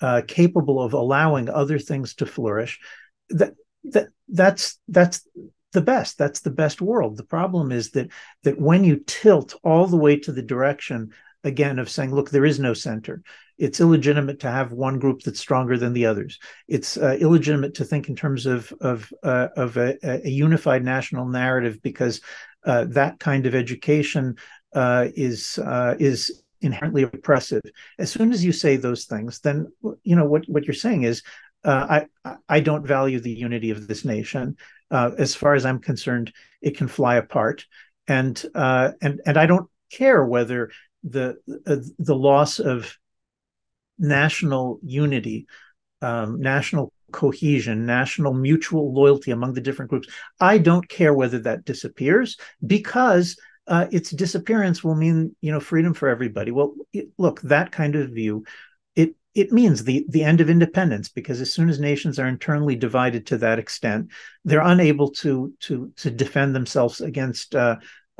uh, capable of allowing other things to flourish. That that that's that's. the best. That's the best world. The problem is that that when you tilt all the way to the direction, again, of saying, look, there is no center. It's illegitimate to have one group that's stronger than the others. It's uh, illegitimate to think in terms of of uh, of a, a unified national narrative, because uh, that kind of education uh, is uh, is inherently oppressive. As soon as you say those things, then, you know, what, what you're saying is, Uh, I I don't value the unity of this nation. Uh, as far as I'm concerned, it can fly apart, and uh, and and I don't care whether the uh, the loss of national unity, um, national cohesion, national mutual loyalty among the different groups. I don't care whether that disappears, because uh, its disappearance will mean, you know, freedom for everybody. Well, it, look, that kind of view, It it means the, the end of independence, because as soon as nations are internally divided to that extent, they're unable to to to defend themselves against uh,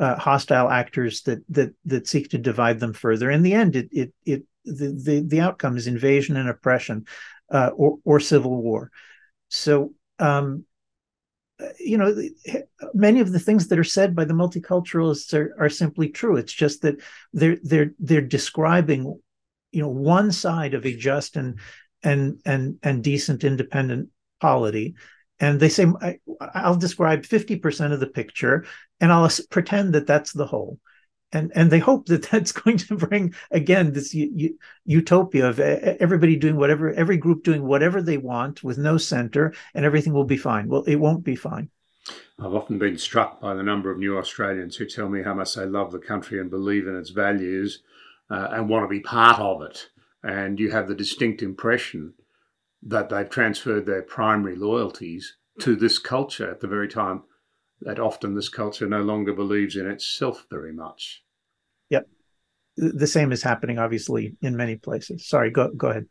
uh, hostile actors that that that seek to divide them further. In the end, it it it the the, the outcome is invasion and oppression, uh, or or civil war. So um, you know, many of the things that are said by the multiculturalists are are simply true. It's just that they're they're they're describing, you know, one side of a just and and and and decent independent polity, and they say, I, I'll describe fifty percent of the picture, and I'll pretend that that's the whole, and and they hope that that's going to bring, again, this u- u- utopia of everybody doing whatever, every group doing whatever they want with no center, and everything will be fine. Well, it won't be fine. I've often been struck by the number of new Australians who tell me how much they love the country and believe in its values, Uh, and want to be part of it. And you have the distinct impression that they've transferred their primary loyalties to this culture at the very time that often this culture no longer believes in itself very much. Yep. The same is happening, obviously, in many places. Sorry, go go ahead.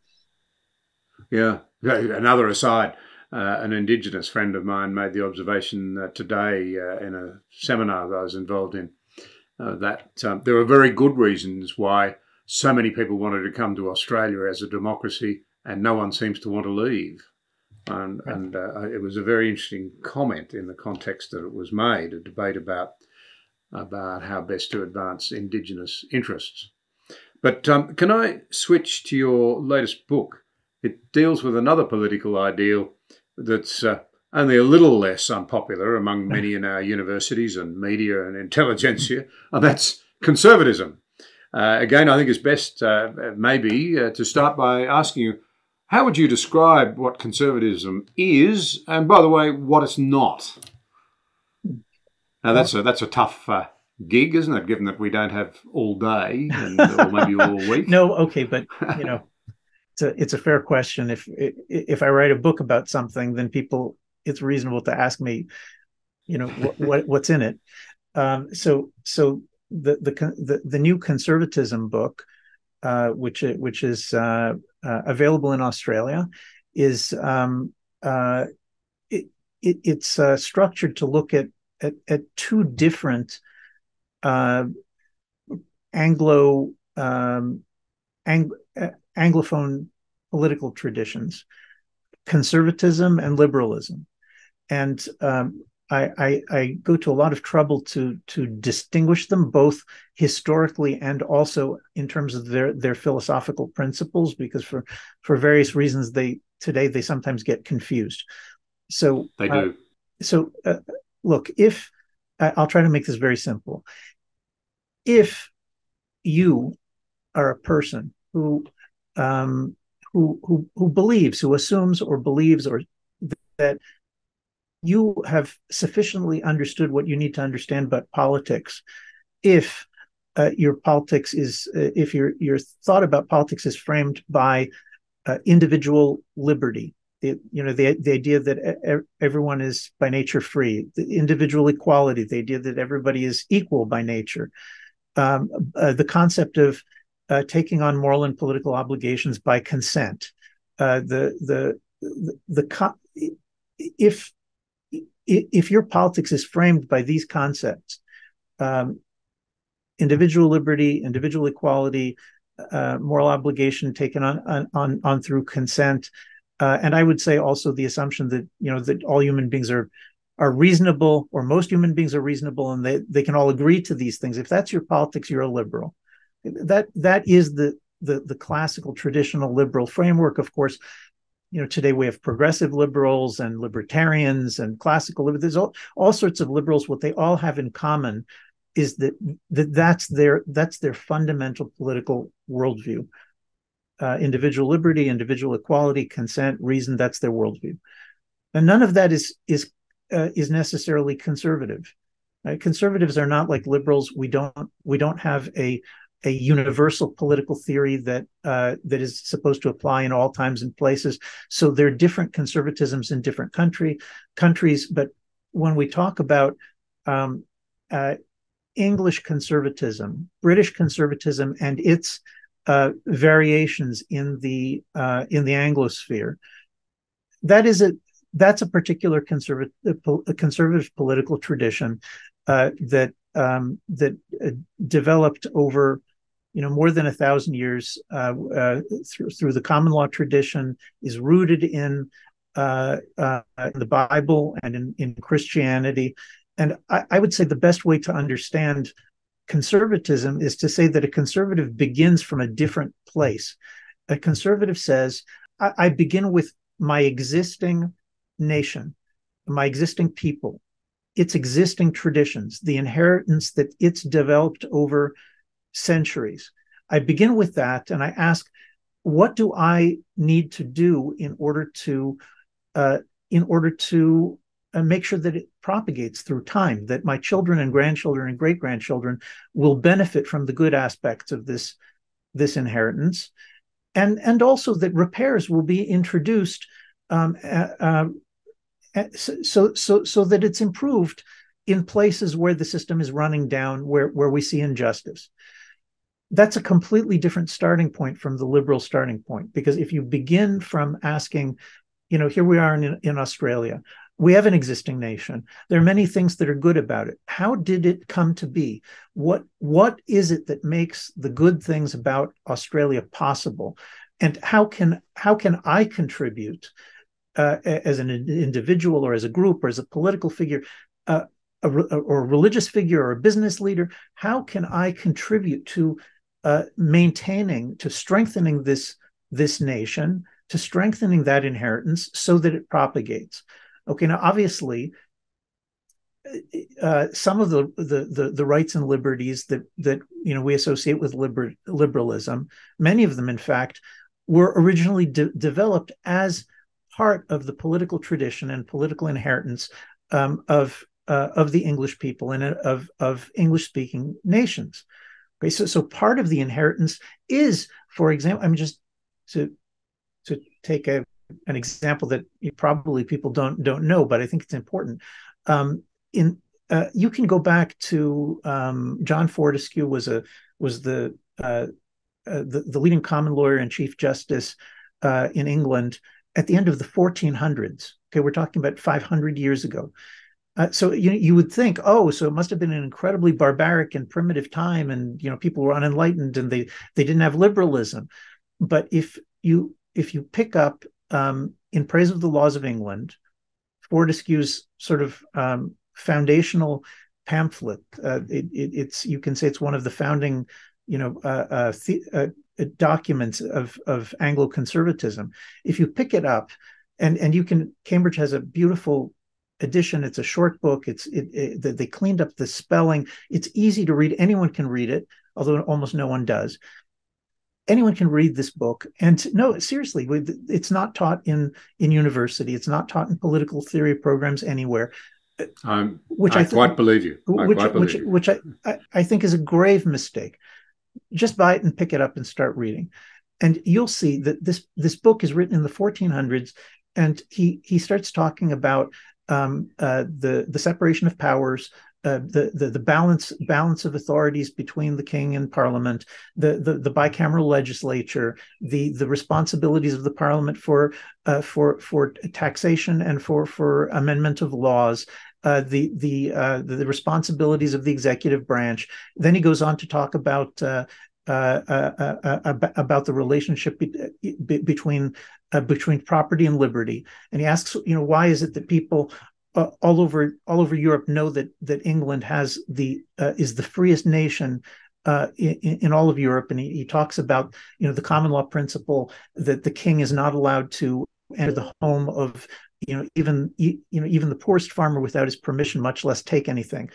Yeah. Another aside, uh, an Indigenous friend of mine made the observation uh, today uh, in a seminar that I was involved in, Uh, that um, there are very good reasons why so many people wanted to come to Australia as a democracy, and no one seems to want to leave. And, right. and uh, it was a very interesting comment in the context that it was made, a debate about, about how best to advance Indigenous interests. But um, can I switch to your latest book, It deals with another political ideal that's uh, only a little less unpopular among many in our universities and media and intelligentsia, and that's conservatism. Uh, again, I think it's best uh, maybe uh, to start by asking you, how would you describe what conservatism is, and by the way, what it's not? Now, that's a, that's a tough uh, gig, isn't it, given that we don't have all day and or maybe all week? No, okay, but, you know, it's a, it's a fair question. If, if I write a book about something, then people, it's reasonable to ask me, you know, what, what what's in it. Um, so so the, the the the new conservatism book, uh, which which is uh, uh, available in Australia, is um, uh, it, it it's uh, structured to look at at, at two different uh, Anglo um, ang Anglophone political traditions, conservatism and liberalism. And um, I, I, I go to a lot of trouble to to distinguish them both historically and also in terms of their their philosophical principles, because for for various reasons they today they sometimes get confused. So they do. Uh, so uh, look, if I'll try to make this very simple, if you are a person who um, who who who believes, who assumes, or believes, or that you have sufficiently understood what you need to understand about politics, if uh, your politics is, uh, if your your thought about politics is framed by uh, individual liberty, the, you know, the the idea that everyone is by nature free, the individual equality, the idea that everybody is equal by nature, um, uh, the concept of uh, taking on moral and political obligations by consent, uh, the the the, the co if If your politics is framed by these concepts, um, individual liberty, individual equality, uh, moral obligation taken on on on through consent, uh, and I would say also the assumption that you know that all human beings are are reasonable, or most human beings are reasonable, and they they can all agree to these things. If that's your politics, you're a liberal. That that is the the the classical traditional liberal framework, of course. You know, today we have progressive liberals and libertarians and classical liberals. There's all, all sorts of liberals. What they all have in common is that, that that's their that's their fundamental political worldview. Uh, individual liberty, individual equality, consent, reason. That's their worldview. And none of that is is uh, is necessarily conservative. Right? Conservatives are not like liberals. We don't we don't have a a universal political theory that uh, that is supposed to apply in all times and places. So there are different conservatisms in different country countries. But when we talk about um, uh, English conservatism, British conservatism, and its uh, variations in the uh, in the Anglosphere, that is a that's a particular conservative a conservative political tradition uh, that um, that uh, developed over. You know, more than a thousand years uh, uh, through, through the common law tradition, is rooted in uh, uh, the Bible and in, in Christianity. And I, I would say the best way to understand conservatism is to say that a conservative begins from a different place. A conservative says, I, I begin with my existing nation, my existing people, its existing traditions, the inheritance that it's developed over centuries. I begin with that, and I ask, what do I need to do in order to, uh, in order to uh, make sure that it propagates through time, that my children and grandchildren and great grandchildren will benefit from the good aspects of this, this inheritance, and and also that repairs will be introduced, um, uh, uh, so so so that it's improved in places where the system is running down, where where we see injustice. That's a completely different starting point from the liberal starting point, because if you begin from asking, you know, here we are in, in Australia, we have an existing nation. There are many things that are good about it. How did it come to be? What, what is it that makes the good things about Australia possible? And how can, how can I contribute uh, as an individual or as a group or as a political figure, uh, a, or a religious figure or a business leader? How can I contribute to Uh, maintaining, to strengthening this this nation, to strengthening that inheritance so that it propagates. Okay, now obviously, uh, some of the, the the the rights and liberties that that you know we associate with liber- liberalism, many of them, in fact, were originally de- developed as part of the political tradition and political inheritance um, of uh, of the English people and of of English-speaking nations. Okay, so so part of the inheritance is, for example, I'm just to to take a an example that you probably people don't don't know, but I think it's important. Um, in uh, you can go back to um, John Fortescue was a was the, uh, uh, the the leading common lawyer and chief justice uh, in England at the end of the fourteen hundreds. Okay, we're talking about five hundred years ago. Uh, so you you would think, oh, so it must have been an incredibly barbaric and primitive time, and you know people were unenlightened and they they didn't have liberalism. But if you if you pick up Um, in Praise of the Laws of England, Fortescue's sort of um, foundational pamphlet. Uh, it, it, it's you can say it's one of the founding, you know, uh, uh, the, uh, documents of of Anglo-conservatism. If you pick it up, and and you can, Cambridge has a beautiful edition. It's a short book. It's it, it they cleaned up the spelling. It's easy to read. Anyone can read it, although almost no one does. Anyone can read this book. And no, seriously, it's not taught in, in university. It's not taught in political theory programs anywhere. Um, which I, I th- quite believe you. I which quite believe which, you. which I, I, I think is a grave mistake. Just buy it and pick it up and start reading. And you'll see that this this book is written in the fourteen hundreds. And he he starts talking about um, uh, the, the separation of powers, Uh, the, the the balance balance of authorities between the king and parliament, the the, the bicameral legislature, the the responsibilities of the parliament for uh, for for taxation and for for amendment of laws, uh, the the, uh, the the responsibilities of the executive branch. Then he goes on to talk about uh, uh, uh, uh, about the relationship be, be, between uh, between property and liberty, and he asks, you know, why is it that people Uh, all over all over Europe know that that England has the uh, is the freest nation uh, in, in all of Europe, and he, he talks about you know the common law principle that the king is not allowed to enter the home of you know even you know even the poorest farmer without his permission, much less take anything.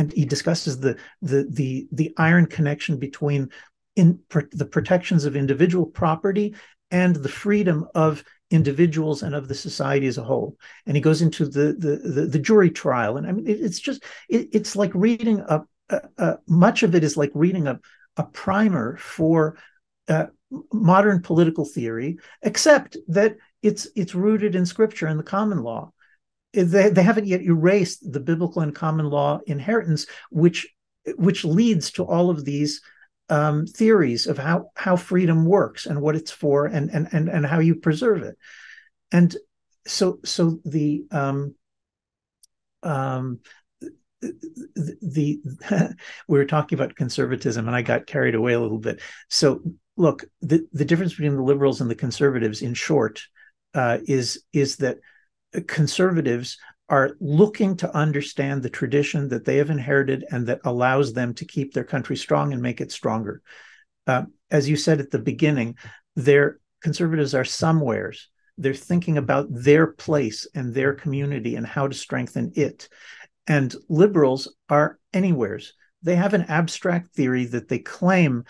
And he discusses the the the the iron connection between in pr- the protections of individual property and the freedom of individuals and of the society as a whole. And he goes into the the the, the jury trial, and I mean it, it's just it, it's like reading a, a, a much of it is like reading a a primer for uh, modern political theory, except that it's it's rooted in scripture and the common law. They they haven't yet erased the biblical and common law inheritance, which which leads to all of these Um, theories of how, how freedom works and what it's for and and and, and how you preserve it. And so so the um, um, the, the we were talking about conservatism and I got carried away a little bit. So look, the, the difference between the liberals and the conservatives, in short, uh, is is that conservatives are looking to understand the tradition that they have inherited and that allows them to keep their country strong and make it stronger. Uh, as you said at the beginning, their conservatives are somewheres. They're thinking about their place and their community and how to strengthen it. And liberals are anywheres. They have an abstract theory that they claim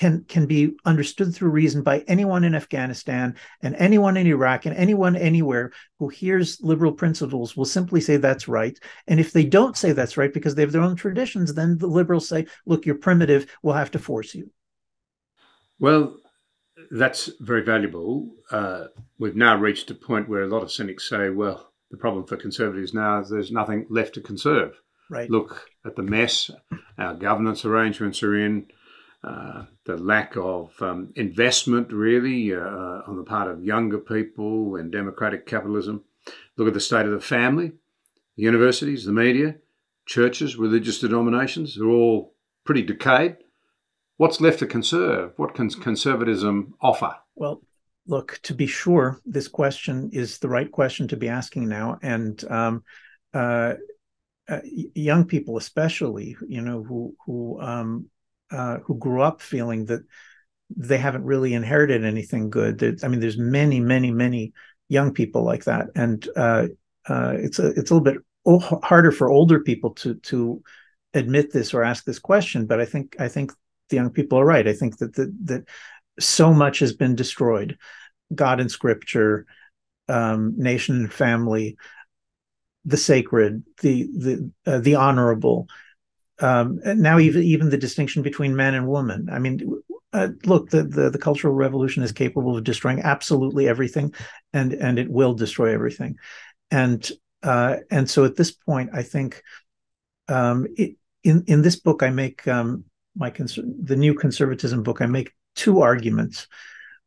can can be understood through reason by anyone in Afghanistan and anyone in Iraq and anyone anywhere who hears liberal principles will simply say that's right. And if they don't say that's right because they have their own traditions, then the liberals say, look, you're primitive, we'll have to force you. Well, that's very valuable. Uh, we've now reached a point where a lot of cynics say, well, the problem for conservatives now is there's nothing left to conserve. Right. Look at the mess our governance arrangements are in. Uh, the lack of um, investment, really, uh, on the part of younger people and democratic capitalism. Look at the state of the family, the universities, the media, churches, religious denominations. They're all pretty decayed. What's left to conserve? What can conservatism offer? Well, look, to be sure, this question is the right question to be asking now. And um, uh, uh, young people especially, you know, who... who um, Uh, who grew up feeling that they haven't really inherited anything good. There's, I mean, there's many, many, many young people like that, and uh, uh, it's a it's a little bit harder for older people to to admit this or ask this question. But I think I think the young people are right. I think that that, that so much has been destroyed: God and Scripture, um, nation and family, the sacred, the the uh, the honorable. Um, and now even even the distinction between man and woman. I mean, uh, look, the, the the Cultural Revolution is capable of destroying absolutely everything, and and it will destroy everything. And uh, and so at this point, I think um, it, in in this book, I make um, my the new conservatism book. I make two arguments.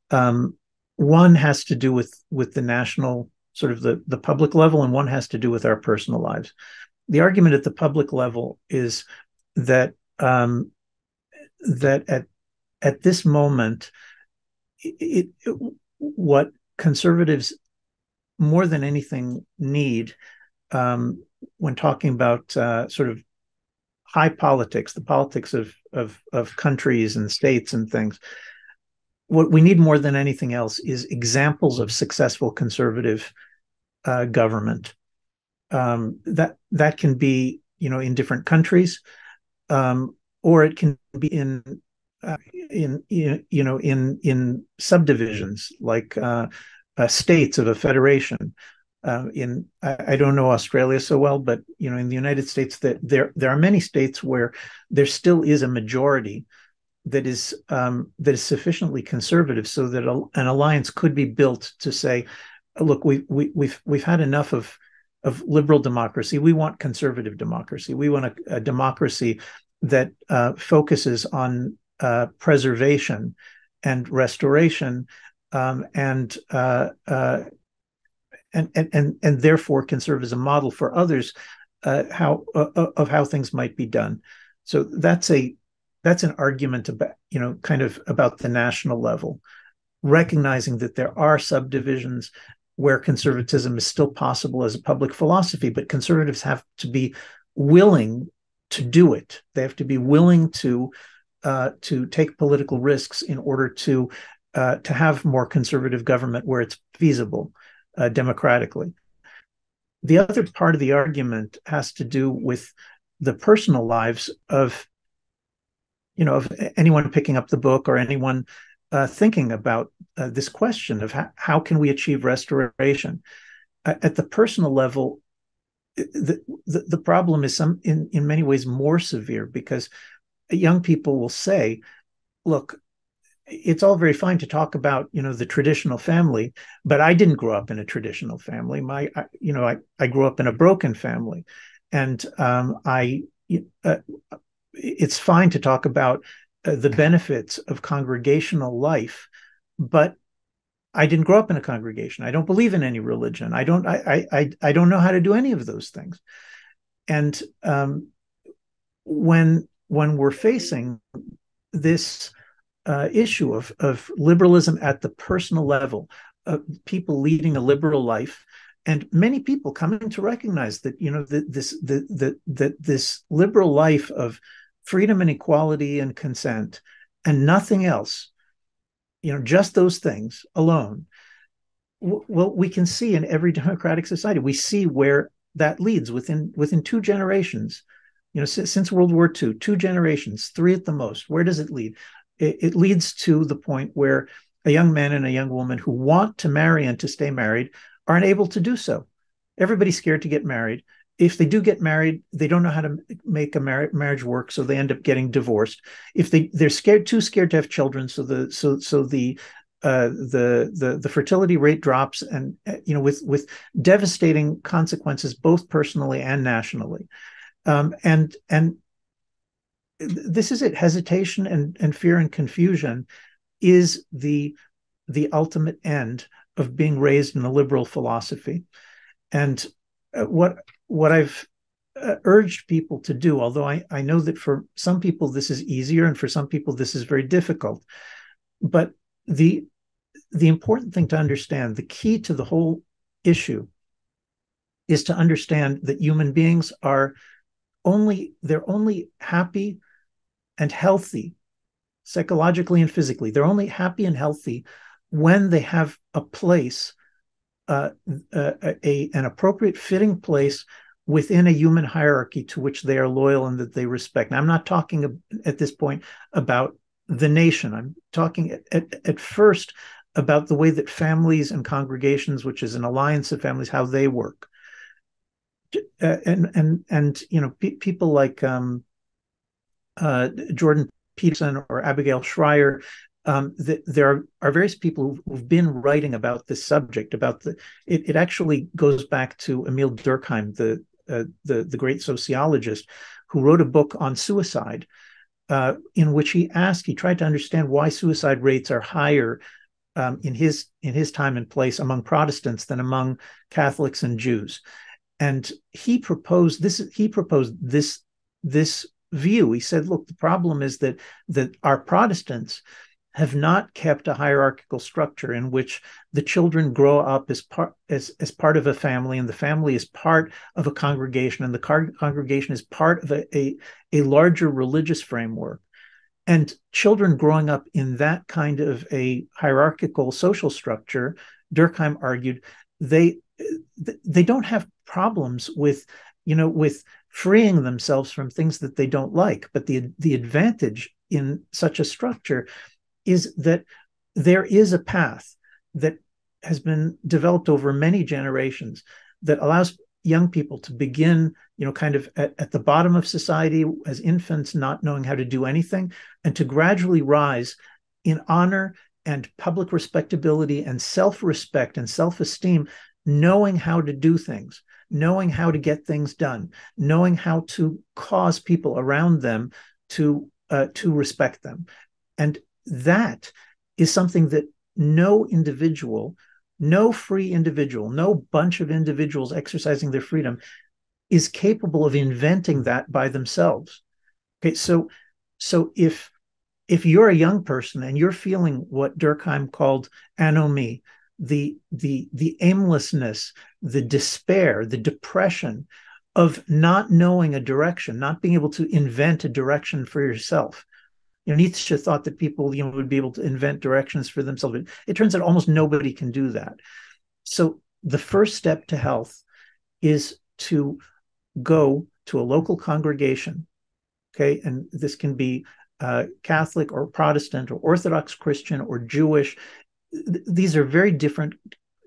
Um, one has to do with with the national sort of the the public level, and one has to do with our personal lives. The argument at the public level is that um, that at at this moment, it, it, what conservatives more than anything need um, when talking about uh, sort of high politics, the politics of, of of countries and states and things, what we need more than anything else is examples of successful conservative uh, government. Um, that that can be, you know, in different countries, um, or it can be in uh, in you know in in subdivisions like uh, uh, states of a federation. Uh, in I, I don't know Australia so well, but you know, in the United States, that there there are many states where there still is a majority that is um, that is sufficiently conservative so that a, an alliance could be built to say, look, we we we've we've had enough of. of liberal democracy. We want conservative democracy. We want a, a democracy that uh, focuses on uh, preservation and restoration, um, and, uh, uh, and and and and therefore can serve as a model for others uh, how uh, of how things might be done. So that's a that's an argument about, you know, kind of about the national level, recognizing that there are subdivisions where conservatism is still possible as a public philosophy, but conservatives have to be willing to do it. They have to be willing to uh, to take political risks in order to uh, to have more conservative government where it's feasible uh, democratically. The other part of the argument has to do with the personal lives of, you know, of anyone picking up the book or anyone Uh, thinking about uh, this question of how, how can we achieve restoration uh, at the personal level. The, the the problem is some in in many ways more severe, because young people will say, "Look, it's all very fine to talk about, you know, the traditional family, but I didn't grow up in a traditional family. My I, you know I I grew up in a broken family, and um, I uh, it's fine to talk about." Uh, the benefits of congregational life, but I didn't grow up in a congregation. I don't believe in any religion. I don't. I. I. I don't know how to do any of those things. And um, when when we're facing this uh, issue of of liberalism at the personal level, uh, people leading a liberal life, and many people coming to recognize that, you know, the, this the the that this liberal life of freedom and equality and consent and nothing else, you know, just those things alone. Well, we can see in every democratic society, we see where that leads within within two generations, you know, since, since World War Two, two generations, three at the most. Where does it lead? It, it leads to the point where a young man and a young woman who want to marry and to stay married aren't able to do so. Everybody's scared to get married. If they do get married, they don't know how to make a marriage work, so they end up getting divorced. If they they're scared, too scared to have children, so the so so the uh, the the the fertility rate drops, and you know, with with devastating consequences both personally and nationally. Um, and and this is it. Hesitation and and fear and confusion is the the ultimate end of being raised in a liberal philosophy, and what. What I've uh, urged people to do, although I, I know that for some people this is easier and for some people this is very difficult, but the the important thing to understand, the key to the whole issue, is to understand that human beings are only, they're only happy and healthy psychologically and physically. They're only happy and healthy when they have a place, uh, a, a, an appropriate fitting place within a human hierarchy to which they are loyal and that they respect. Now, I'm not talking at this point about the nation. I'm talking at, at, at first about the way that families and congregations, which is an alliance of families, how they work. Uh, and and and you know pe- people like um, uh, Jordan Peterson or Abigail Schreier, um, th- there are, are various people who've been writing about this subject. About the it, it actually goes back to Emile Durkheim, the uh, the the great sociologist, who wrote a book on suicide, uh, in which he asked he tried to understand why suicide rates are higher um, in his in his time and place among Protestants than among Catholics and Jews. And he proposed this. He proposed this this view. He said, "Look, the problem is that that our Protestants have not kept a hierarchical structure in which the children grow up as part as, as part of a family, and the family is part of a congregation, and the car- congregation is part of a, a a larger religious framework. And children growing up in that kind of a hierarchical social structure," Durkheim argued, they they don't have problems with, you know, with freeing themselves from things that they don't like. But the the advantage in such a structure is that there is a path that has been developed over many generations that allows young people to begin, you know, kind of at, at the bottom of society as infants, not knowing how to do anything, and to gradually rise in honor and public respectability and self-respect and self-esteem, knowing how to do things, knowing how to get things done, knowing how to cause people around them to uh, to respect them. And that is something that no individual, no free individual, no bunch of individuals exercising their freedom is capable of inventing that by themselves. Okay, so so if if you're a young person and you're feeling what Durkheim called anomie, the the the aimlessness, the despair, the depression of not knowing a direction, not being able to invent a direction for yourself. You know, Nietzsche thought that people, you know, would be able to invent directions for themselves. It, it turns out almost nobody can do that. So the first step to health is to go to a local congregation, okay? And this can be uh, Catholic or Protestant or Orthodox Christian or Jewish. These are very different.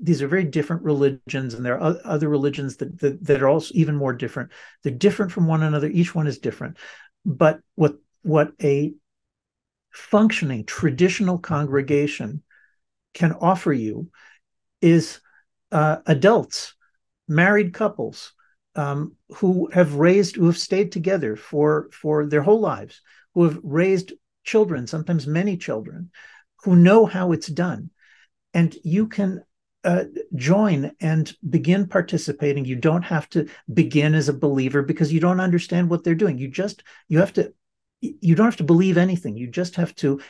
These are very different religions, and there are other religions that, that that are also even more different. They're different from one another. Each one is different. But what what a functioning traditional congregation can offer you is uh, adults, married couples um, who have raised, who have stayed together for for their whole lives, who have raised children, sometimes many children, who know how it's done. And you can uh, join and begin participating. You don't have to begin as a believer because you don't understand what they're doing. You just, you have to, you don't have to believe anything. You just have to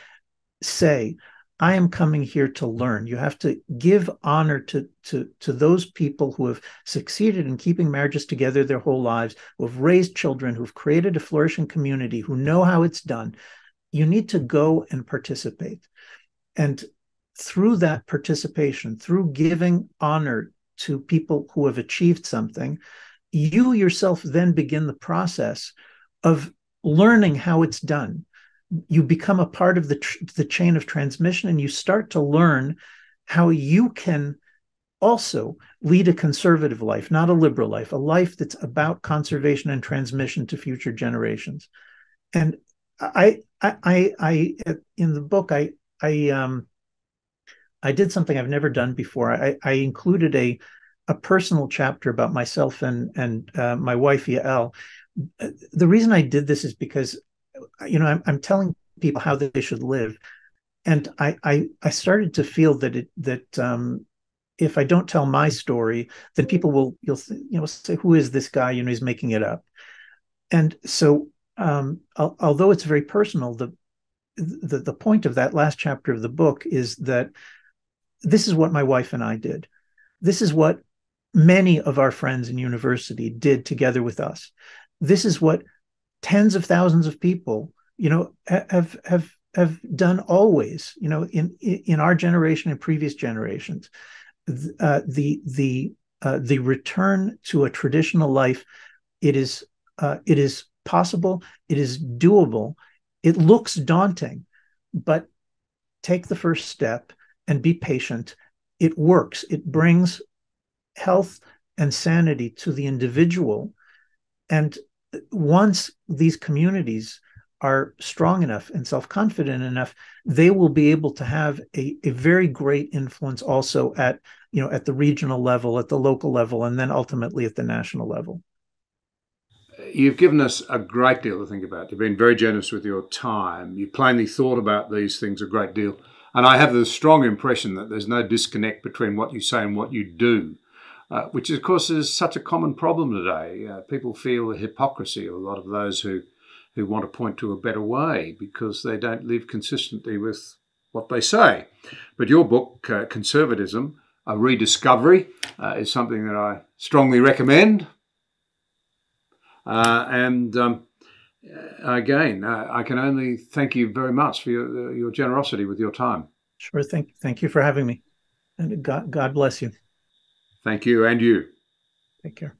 say, I am coming here to learn. You have to give honor to, to, to those people who have succeeded in keeping marriages together their whole lives, who have raised children, who've created a flourishing community, who know how it's done. You need to go and participate. And through that participation, through giving honor to people who have achieved something, you yourself then begin the process of learning how it's done. You become a part of the, tr- the chain of transmission, and you start to learn how you can also lead a conservative life, not a liberal life, a life that's about conservation and transmission to future generations. And I, I, I, I in the book, I, I um I did something I've never done before. I, I included a a personal chapter about myself and and uh, my wife Yael. The reason I did this is because, you know, I'm, I'm telling people how they should live, and I I, I started to feel that it that um, if I don't tell my story, then people will you'll you know say, who is this guy? You know, he's making it up. And so um, al- although it's very personal, the The, the point of that last chapter of the book is that this is what my wife and I did. This is what many of our friends in university did together with us. This is what tens of thousands of people, you know, have have have done always, you know, in in our generation and previous generations, uh, the the uh, the return to a traditional life. It is uh, it is possible. It is doable. It looks daunting, but take the first step and be patient. It works. It brings health and sanity to the individual, and once these communities are strong enough and self-confident enough, they will be able to have a, a very great influence also at, you know, at the regional level, at the local level, and then ultimately at the national level. You've given us a great deal to think about. You've been very generous with your time. You plainly thought about these things a great deal. And I have the strong impression that there's no disconnect between what you say and what you do, uh, which, of course, is such a common problem today. Uh, people feel the hypocrisy of a lot of those who who want to point to a better way because they don't live consistently with what they say. But your book, uh, Conservatism, A Rediscovery, uh, is something that I strongly recommend. Uh, and um, again, uh, I can only thank you very much for your, uh, your generosity with your time. Sure. Thank, thank you for having me. And God, God bless you. Thank you, and you. Take care.